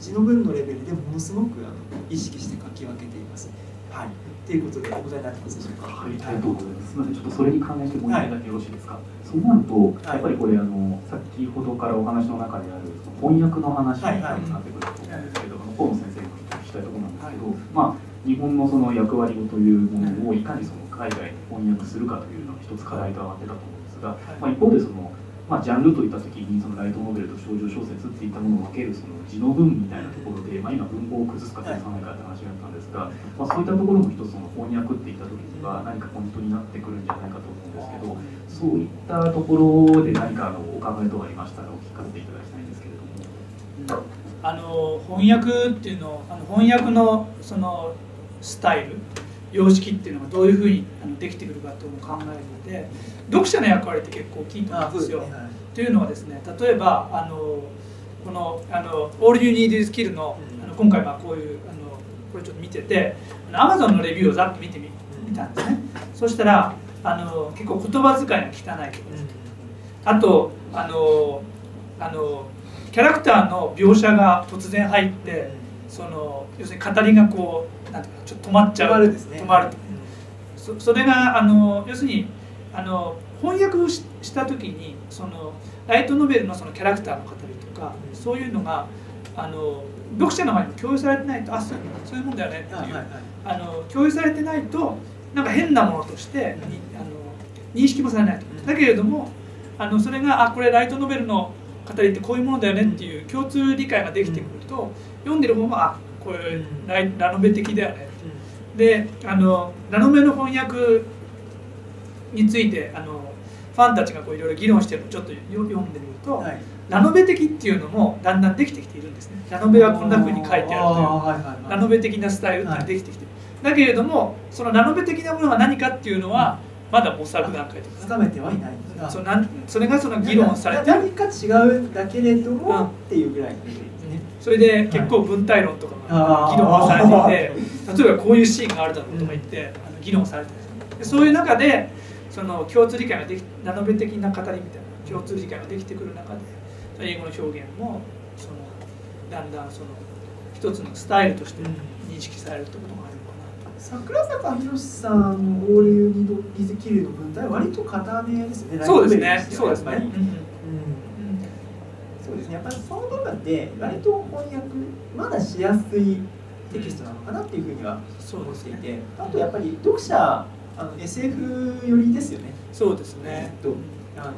字の文のレベルでものすごくあの意識して書き分けています。はい、ということでお答えになってますでしょうか。はい、ありがとうございます。すみません、ちょっとそれに関連してもう一つだけよろしいですか。はい、そうなるとやっぱりこれあの先ほどからお話の中である翻訳の話になってくると思うんですけど、河野先生に聞きたいところなんですけど、はい、まあ日本のその役割というものをいかにその海外に翻訳するかというのが一つ課題と上がってたと思うんですが、はい、まあ一方でそのまあ、ジャンルといった時にそのライトノベルと少女小説っていったものを分けるその字の文みたいなところで、まあ、今文法を崩すか崩さないかって話があったんですが、まあ、そういったところも一つその翻訳っていった時には何かポイントになってくるんじゃないかと思うんですけど、そういったところで何かあのお考えとかありましたらお聞かせていただきたいんですけれども。あの翻訳っていうのあの翻訳のそのスタイル様式っていうのがどういうふうにできてくるかというのを考えていて、読者の役割って結構大きいと思うんですよ。というのはですね、例えばあのこのあの「All You Need Is Kill」の今回はこういうあのこれちょっと見てて Amazon のレビューをざっと見てみ見たんですね。そしたらあの結構言葉遣いが汚いとかですね、あとあのあのキャラクターの描写が突然入って、その要するに語りがこう。なんていうかちょっと止まっちゃう、止まると、そ, それがあの要するにあの翻訳を し, した時にそのライトノベル の, そのキャラクターの語りとか、うん、そういうのがあの読者の前に共有されてないと、あそうそういうもんだよねっていう、共有されてないとなんか変なものとしてあの認識もされないと。だけれどもあのそれがあこれライトノベルの語りってこういうものだよねっていう共通理解ができてくると、読んでる方もあこれライラノベ的だよね。であのラノベの翻訳についてあのファンたちがこういろいろ議論してるのをちょっと読んでみると、はい、ラノベ的っていうのもだんだんできてきているんですね。ラノベはこんな風に書いてあるという、はいはいはい、ラノベ的なスタイルができてきてる、はい、だけれどもそのラノベ的なものが何かっていうのはまだ模索段階とか深めてはいないんですが、そなんそれがその議論されて何か違うんだけれどもっていうぐらいの、ね、それで結構文体論とかが議論されていて、例えばこういうシーンがあるだろうとか言って、うん、あの議論されてる。そういう中でその共通理解ができラノベ的な語りみたいな共通理解ができてくる中で英語の表現もそのだんだんその一つのスタイルとして認識されるってことがあるのかなと。うん、桜坂宏さんの「All You Need Is Kill」の文体は割と固めですよね。そうですね。そうですね。うんうん、そうですね。やっぱりその部分で割と翻訳まだしやすいテキストなのかなっていうふうには思っていて、ね、あとやっぱり読者あの エスエフ 寄りですよね。そうですね。えっとあの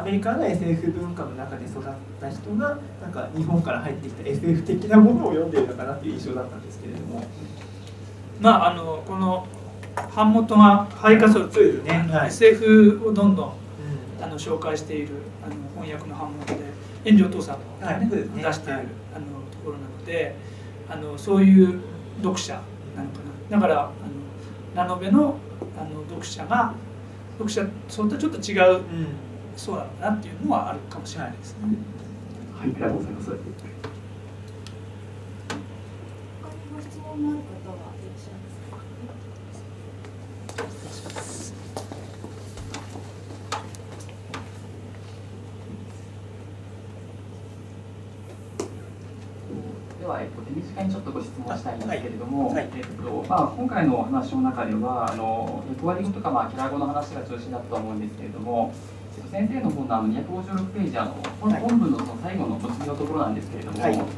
アメリカの エスエフ 文化の中で育った人がなんか日本から入ってきた エスエフ 的なものを読んでいるのかなという印象だったんですけれども、まああのこの版元が配下するという、ねはい、エスエフ をどんどん、うん、あの紹介しているあの翻訳の版元で炎上父さんの、ねはい、出している、はい、あのところなので、あのそういう読者なのかな。だからあのラノベのあの読者が読者そんなちょっと違う、うん、そうなんだなっていうのはあるかもしれないですね。はい、ありがとうございます。他にご質問のある方はいらっしゃいますか。では、えっと、手短にちょっとご質問したいんですけれども、今回の話の中ではあのレコーディングとか、まあ、キャラ語の話が中心だったと思うんですけれども、えっと、先生の本のあのにひゃくごじゅうろくページあの本文のその最後の突入のところなんですけれども、はいその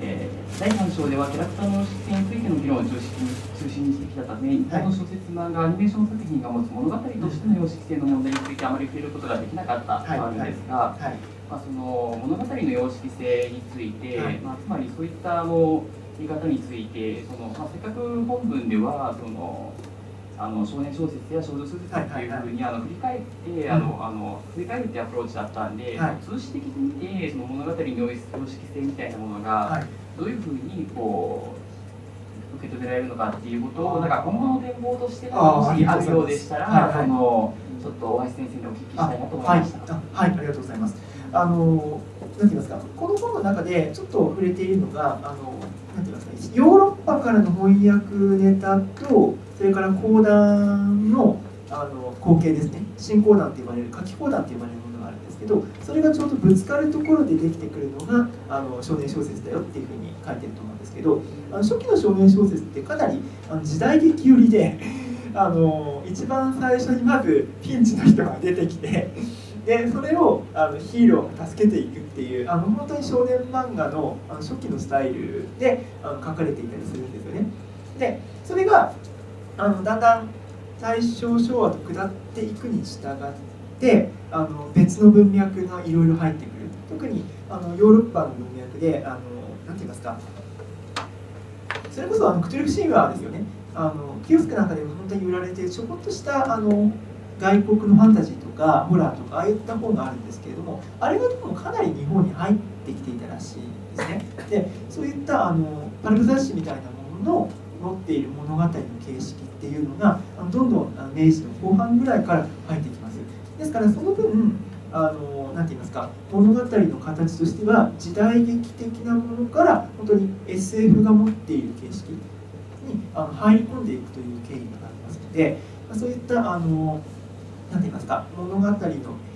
えー、だいさん章ではキャラクターの出演についての議論を中心に中心にしてきたため、一般の小説漫画アニメーション作品が持つ物語としての様式性の問題についてあまり触れることができなかったとあるんですが。はいはいはいまあその物語の様式性について、はい、まあつまりそういったあの言い方についてその、まあ、せっかく本文ではそのあの少年小説や少女小説というふうにあの振り返ってあのあの振り返るってアプローチだったんで、はい、通史的に見てその物語の様式性みたいなものがどういうふうにこう受け止められるのかっていうことをなんか今後の展望としてももしあるようでしたらそのちょっと大橋先生にお聞きしたいなと思いました。はい、ありがとうございます。あのなんて言いますか、この本の中でちょっと触れているのがあのなんて言いますか、ヨーロッパからの翻訳ネタとそれから講談のあの光景ですね、新講談と呼ばれる書き講談と呼ばれるものがあるんですけど、それがちょうどぶつかるところでできてくるのがあの少年小説だよっていうふうに書いてると思うんですけど、あの初期の少年小説ってかなりあの時代劇寄りであの一番最初にまずピンチの人が出てきて。でそれをあのヒーローが助けていくっていうあの本当に少年漫画 の, あの初期のスタイルであの書かれていたりするんですよね。でそれがあのだんだん大正昭和と下っていくに従ってあの別の文脈がいろいろ入ってくる。特にあのヨーロッパの文脈であのなんて言いますか、それこそあのクトゥルフ神話ですよね。あのキヨスクなんかでも本当に売られてちょこっとしたあの外国のファンタジーとかホラーとかああいった本があるんですけれども、あれがどうもかなり日本に入ってきていたらしいですね。でそういったあのパルプ雑誌みたいなものの持っている物語の形式っていうのがどんどん明治の後半ぐらいから入ってきます。ですからその分あのなんて言いますか、物語の形としては時代劇的なものから本当に エスエフ が持っている形式にあの入り込んでいくという経緯がありますので、そういったあのなんて言いますか、物語の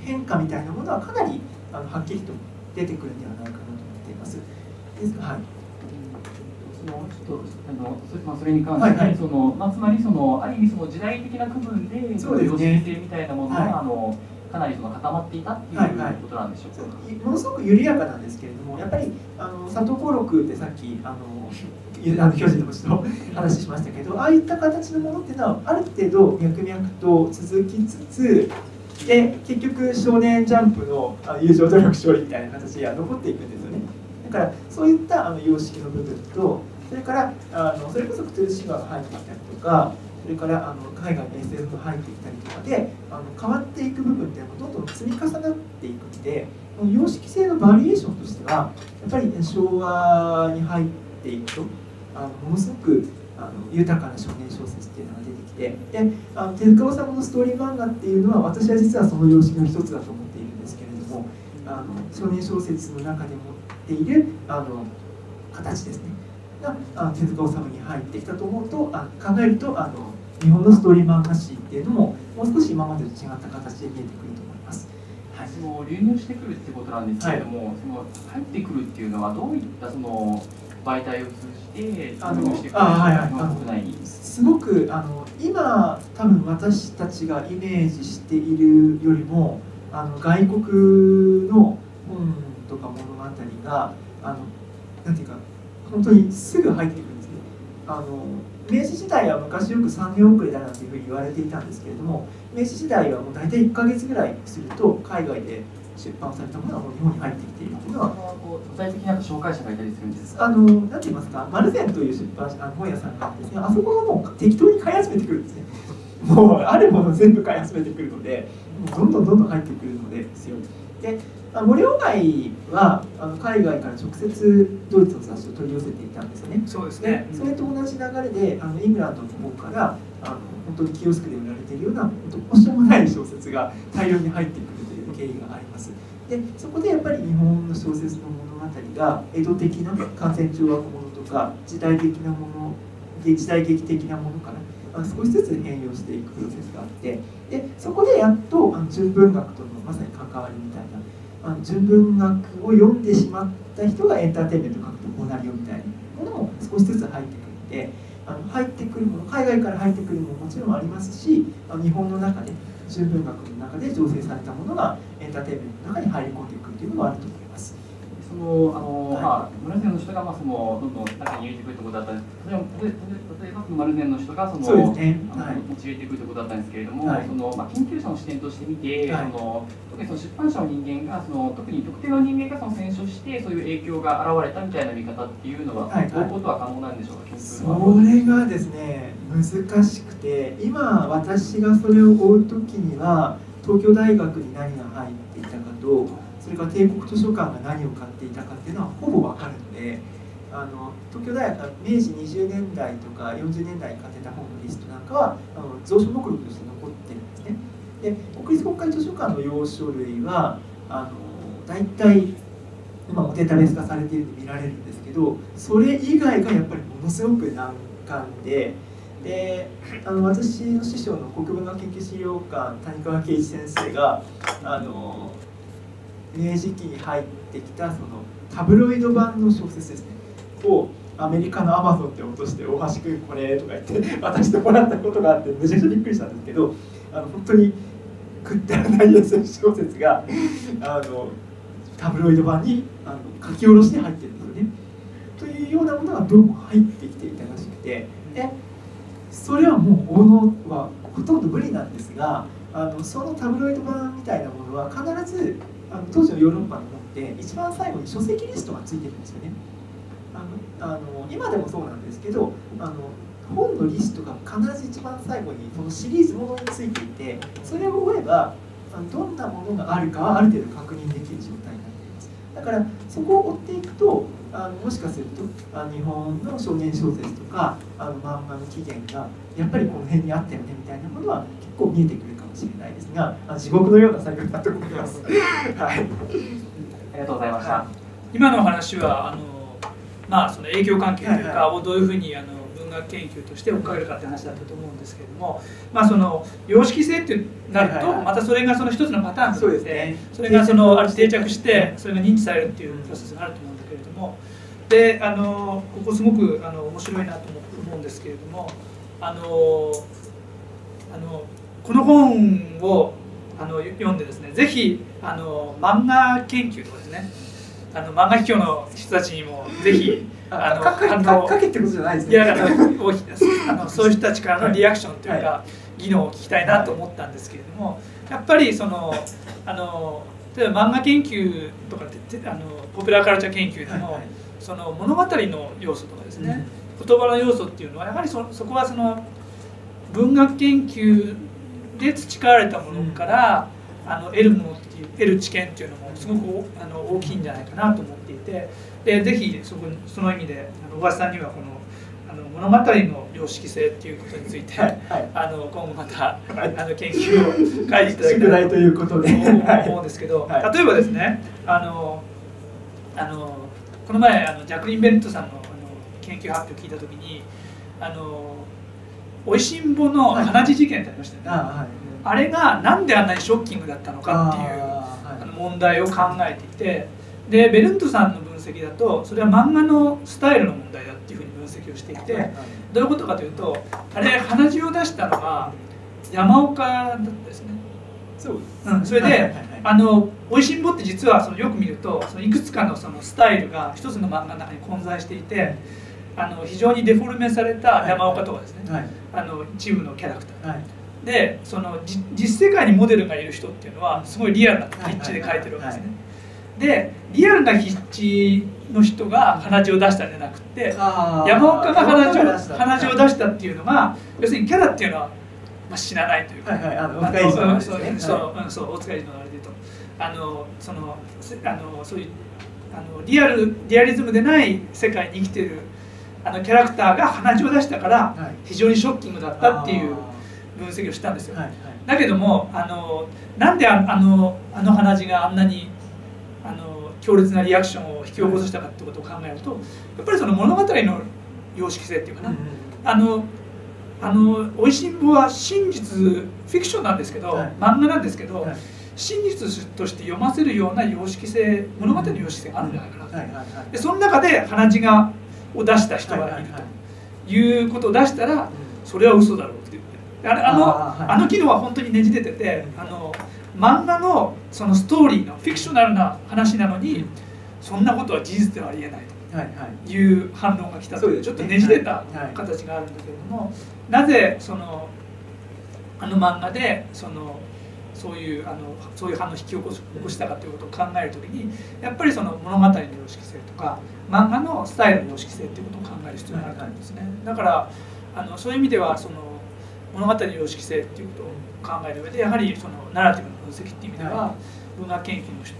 変化みたいなものはかなりあのはっきりと出てくるんではないかなと思っています。ですが、はい。そのちょっとあのそれまあそれに関して、はいはい、そのまあつまりそのある意味その時代的な区分で様式性みたいなものが、ねはい、あのかなりその固まっていたっていうことなんでしょうか。はいはい、ものすごく緩やかなんですけれども、やっぱりあの佐藤幸六ってさっきあのあの巨人の星と話しましたけど、ああいった形のものっていうのはある程度脈々と続きつつ、で結局「少年ジャンプ」の友情努力勝利みたいな形が残っていくんですよね。だからそういったあの様式の部分と、それからあのそれこそクトゥルシーバーが入ってきたりとか、それからあの海外の エスエフ が入ってきたりとかで、あの変わっていく部分ってどんどん積み重なっていくんで、様式性のバリエーションとしてはやっぱり、ね、昭和に入っていくとあのものすごくあの豊かな少年小説っていうのが出てきて、であの手塚治虫のストーリー漫画っていうのは私は実はその様式の一つだと思っているんですけれども、あの少年小説の中で持っているあの形ですね。手塚治虫に入ってきたと思うとあ考えるとあの日本のストーリー漫画史っていうのももう少し今までと違った形で見えてくると思います。はい、その流入してくるってことなんですけれども、はい、その入ってくるっていうのはどういったその媒体を通じて流入してくる国内に。すごくあの今多分私たちがイメージしているよりもあの外国の本とか物語があのなんていうか。本当にすぐ入ってくるんですね。あの明治時代は昔よくさんねん遅れだなんていうふうに言われていたんですけれども、明治時代はもう大体いっかげつぐらいすると海外で出版されたものがもう日本に入ってきているというのは、具体的な紹介者がいたりするんですか。あのなんて言いますか、マルゼンという出版あの本屋さんがあってですね、あそこがもう適当に買い集めてくるんですね。もうあるもの全部買い集めてくるので、どんどんどんどん入ってくるのですよ。で森鴎外はあの海外から直接ドイツの雑誌を取り寄せていたんですよね。そうですね。それと同じ流れであのイングランドの方からあの本当にキオスクで売られているようなどうしようもない小説が大量に入ってくるという経緯があります。でそこでやっぱり日本の小説の物語が江戸的な感染懲悪ものとか時代的なもの時代劇的なものから少しずつ変容していくプロセスがあって、でそこでやっとあの純文学とのまさに関わりみたいな。あの純文学を読んでしまった人がエンターテインメントを書くとこうなるよみたいなものも少しずつ入ってくるんで、あの入ってくるもの海外から入ってくるものももちろんありますし、あの日本の中で純文学の中で醸成されたものがエンターテインメントの中に入り込んでいくるというのもあると思います。そのあの、はい、まあマルゼンの人がまあそのどんどん中に入れてくるってことだったんですけど、例えばマルゼンの人がそのそ、ねはい、持ち入れてくるってことだったんですけれども、はい、そのまあ研究者の視点として見て、はい、その特にその出版社の人間がその特に特定の人間がその選書してそういう影響が現れたみたいな見方っていうのはどうことは可能なんでしょうか。はい、それがですね難しくて、今私がそれを追う時には東京大学に何が入っていたかと。それから帝国図書館が何を買っていたかっていうのはほぼ分かるので、あの東京大学が明治にじゅうねんだいとかよんじゅうねんだいに買ってた本のリストなんかはあの蔵書目録として残ってるんですね。で国立国会図書館の要書類はあの大体今もデータベース化されているので見られるんですけど、それ以外がやっぱりものすごく難関で。であの私の師匠の国文学研究資料館谷川圭一先生があの明治期に入ってきたそのタブロイド版の小説ですねをアメリカのアマゾンって落として「大橋君これ」とか言って渡してもらったことがあってめちゃくちゃびっくりしたんですけど、あの本当にくったらない小説があのタブロイド版にあの書き下ろして入ってるんですよね。というようなものがどうも入ってきていたらしくて、でそれはもうおのはほとんど無理なんですが、あのそのタブロイド版みたいなものは必ずあの当時のヨーロッパの本って一番最後に書籍リストがついてるんですよね。あのあの今でもそうなんですけど、あの本のリストが必ず一番最後にこのシリーズものについていて、それを追えばどんなものがあるかはある程度確認できる状態になっています。だからそこを追っていくとあのもしかすると日本の少年小説とかあの漫画の起源がやっぱりこの辺にあったよねみたいなものは結構見えてくるかもしれないですが、地獄のような作業だと思います。はい、ありがとうございました。はい、今の話はあのまあその影響関係というかをどういうふうにあの文学研究として追っかけるかって話だったと思うんですけれども、まあその様式性ってなるとまたそれがその一つのパターンとして、ね、それがそのある定着してそれが認知されるっていうプロセスがあると思うんだけれども、であのここすごくあの面白いなと思うんですけれども、あのあのこの本をあの読んでですね、ぜひあの漫画研究とかですね、あの漫画秘境の人たちにもぜひあのかけってことじゃないですね、いやあのそういう人たちからのリアクションというか、はい、技能を聞きたいなと思ったんですけれども、やっぱりそのあの例えば漫画研究とかあのポピュラーカルチャー研究でも、はい、その物語の要素とかですね、うん、言葉の要素っていうのはやはり そ, そこはその文学研究で培われたものから、うん、あの得るものっていう得る知見っていうのもすごくあの大きいんじゃないかなと思っていて、でぜひ そ, その意味で小林さんにはこのあの物語の様式性っていうことについて、はいはい、あの今後また、はい、あの研究を開示いただきたいということで思うんですけど、はい、例えばですね、あのあのこの前あのジャクリン・ベネットさん の, あの研究発表を聞いた時にあのおいしんぼの鼻血事件ってありましたよね、はい、あ, はい、あれがなんであんなにショッキングだったのかっていうあ、はい、あの問題を考えていて、でベルントさんの分析だとそれは漫画のスタイルの問題だっていうふうに分析をしていて、はい、どういうことかというとあれ鼻血を出したのは山岡だったですね。そうです、うん、それであのおいしんぼって実はそのよく見るとそのいくつか の, そのスタイルが一つの漫画の中に混在していて、あの非常にデフォルメされた山岡とかですね、はい、あの一部のキャラクター、はい、でその実世界にモデルがいる人っていうのはすごいリアルな筆致で描いてるわけですね。でリアルな筆致の人が鼻血を出したんじゃなくて山岡が鼻血を出したっていうのが、要するにキャラっていうのは、まあ、死なないというか、大塚のあれでとあのそのあのそういうあのリアルリアリズムでない世界に生きてるあのキャラクターが鼻血を出したから非常にショッキングだったっていう分析をしたんですよ。だけどもあのなんで あ, あのあの鼻血があんなにあの強烈なリアクションを引き起こしたかってことを考えると、やっぱりその物語の様式性っていうかな、うん、あのあのおいしんぼは真実フィクションなんですけど、はい、漫画なんですけど、はい、真実として読ませるような様式性、物語の様式性があるんじゃないかなと。その中で鼻血がを出した人がいるということを出したら、それは嘘だろうって言って、あの、はい、あの機能は本当にねじれてて、あの漫画 の, そのストーリーのフィクショナルな話なのにそんなことは事実ではありえないという反論が来たという、ちょっとねじれた形があるんだけれども、なぜそのあの漫画でそのそういうあのそういう反応を引き起こしたかということを考えるときに、やっぱりその物語の様式性とか漫画のスタイルの様式性ということを考える必要があると思うんですね。だからあのそういう意味ではその物語の様式性ということを考える上で、やはりそのナラティブの分析という意味では文学研究の人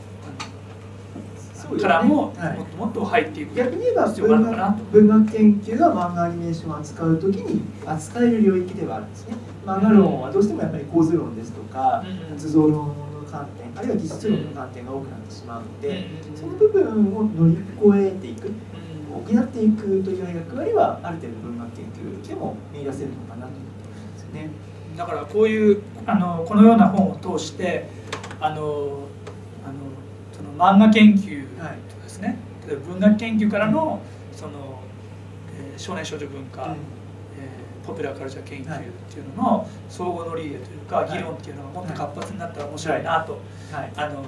からももっともっと入っていく、逆に言えば文学研究が漫画アニメーションを扱う時に扱える領域ではあるんですね。漫画論はどうしてもやっぱり構図論ですとか図像論の観点、あるいは技術論の観点が多くなってしまうので、その部分を乗り越えていく、補っていくという役割はある程度文学研究でも見出せるのかなと思うんですよね。だからこういうあのこのような本を通してあのあのその漫画研究とかですね、例えば文学研究からのその、えー、少年少女文化、うん、えー、ポピュラーカルチャー研究っていうのの総合の理ーというか、はい、議論っていうのがもっと活発になったら面白いなと、はい、あの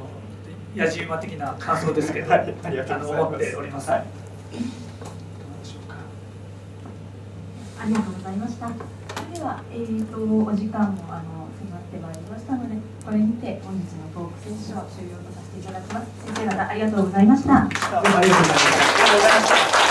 野次馬的な感想ですけど、はい、あの思っております。はい、ありがとうございました。では、えー、とお時間もあの迫ってまいりましたので、これにて本日のトークセッション終了とさせていただきます。先生方ありがとうございました。ありがとうございました。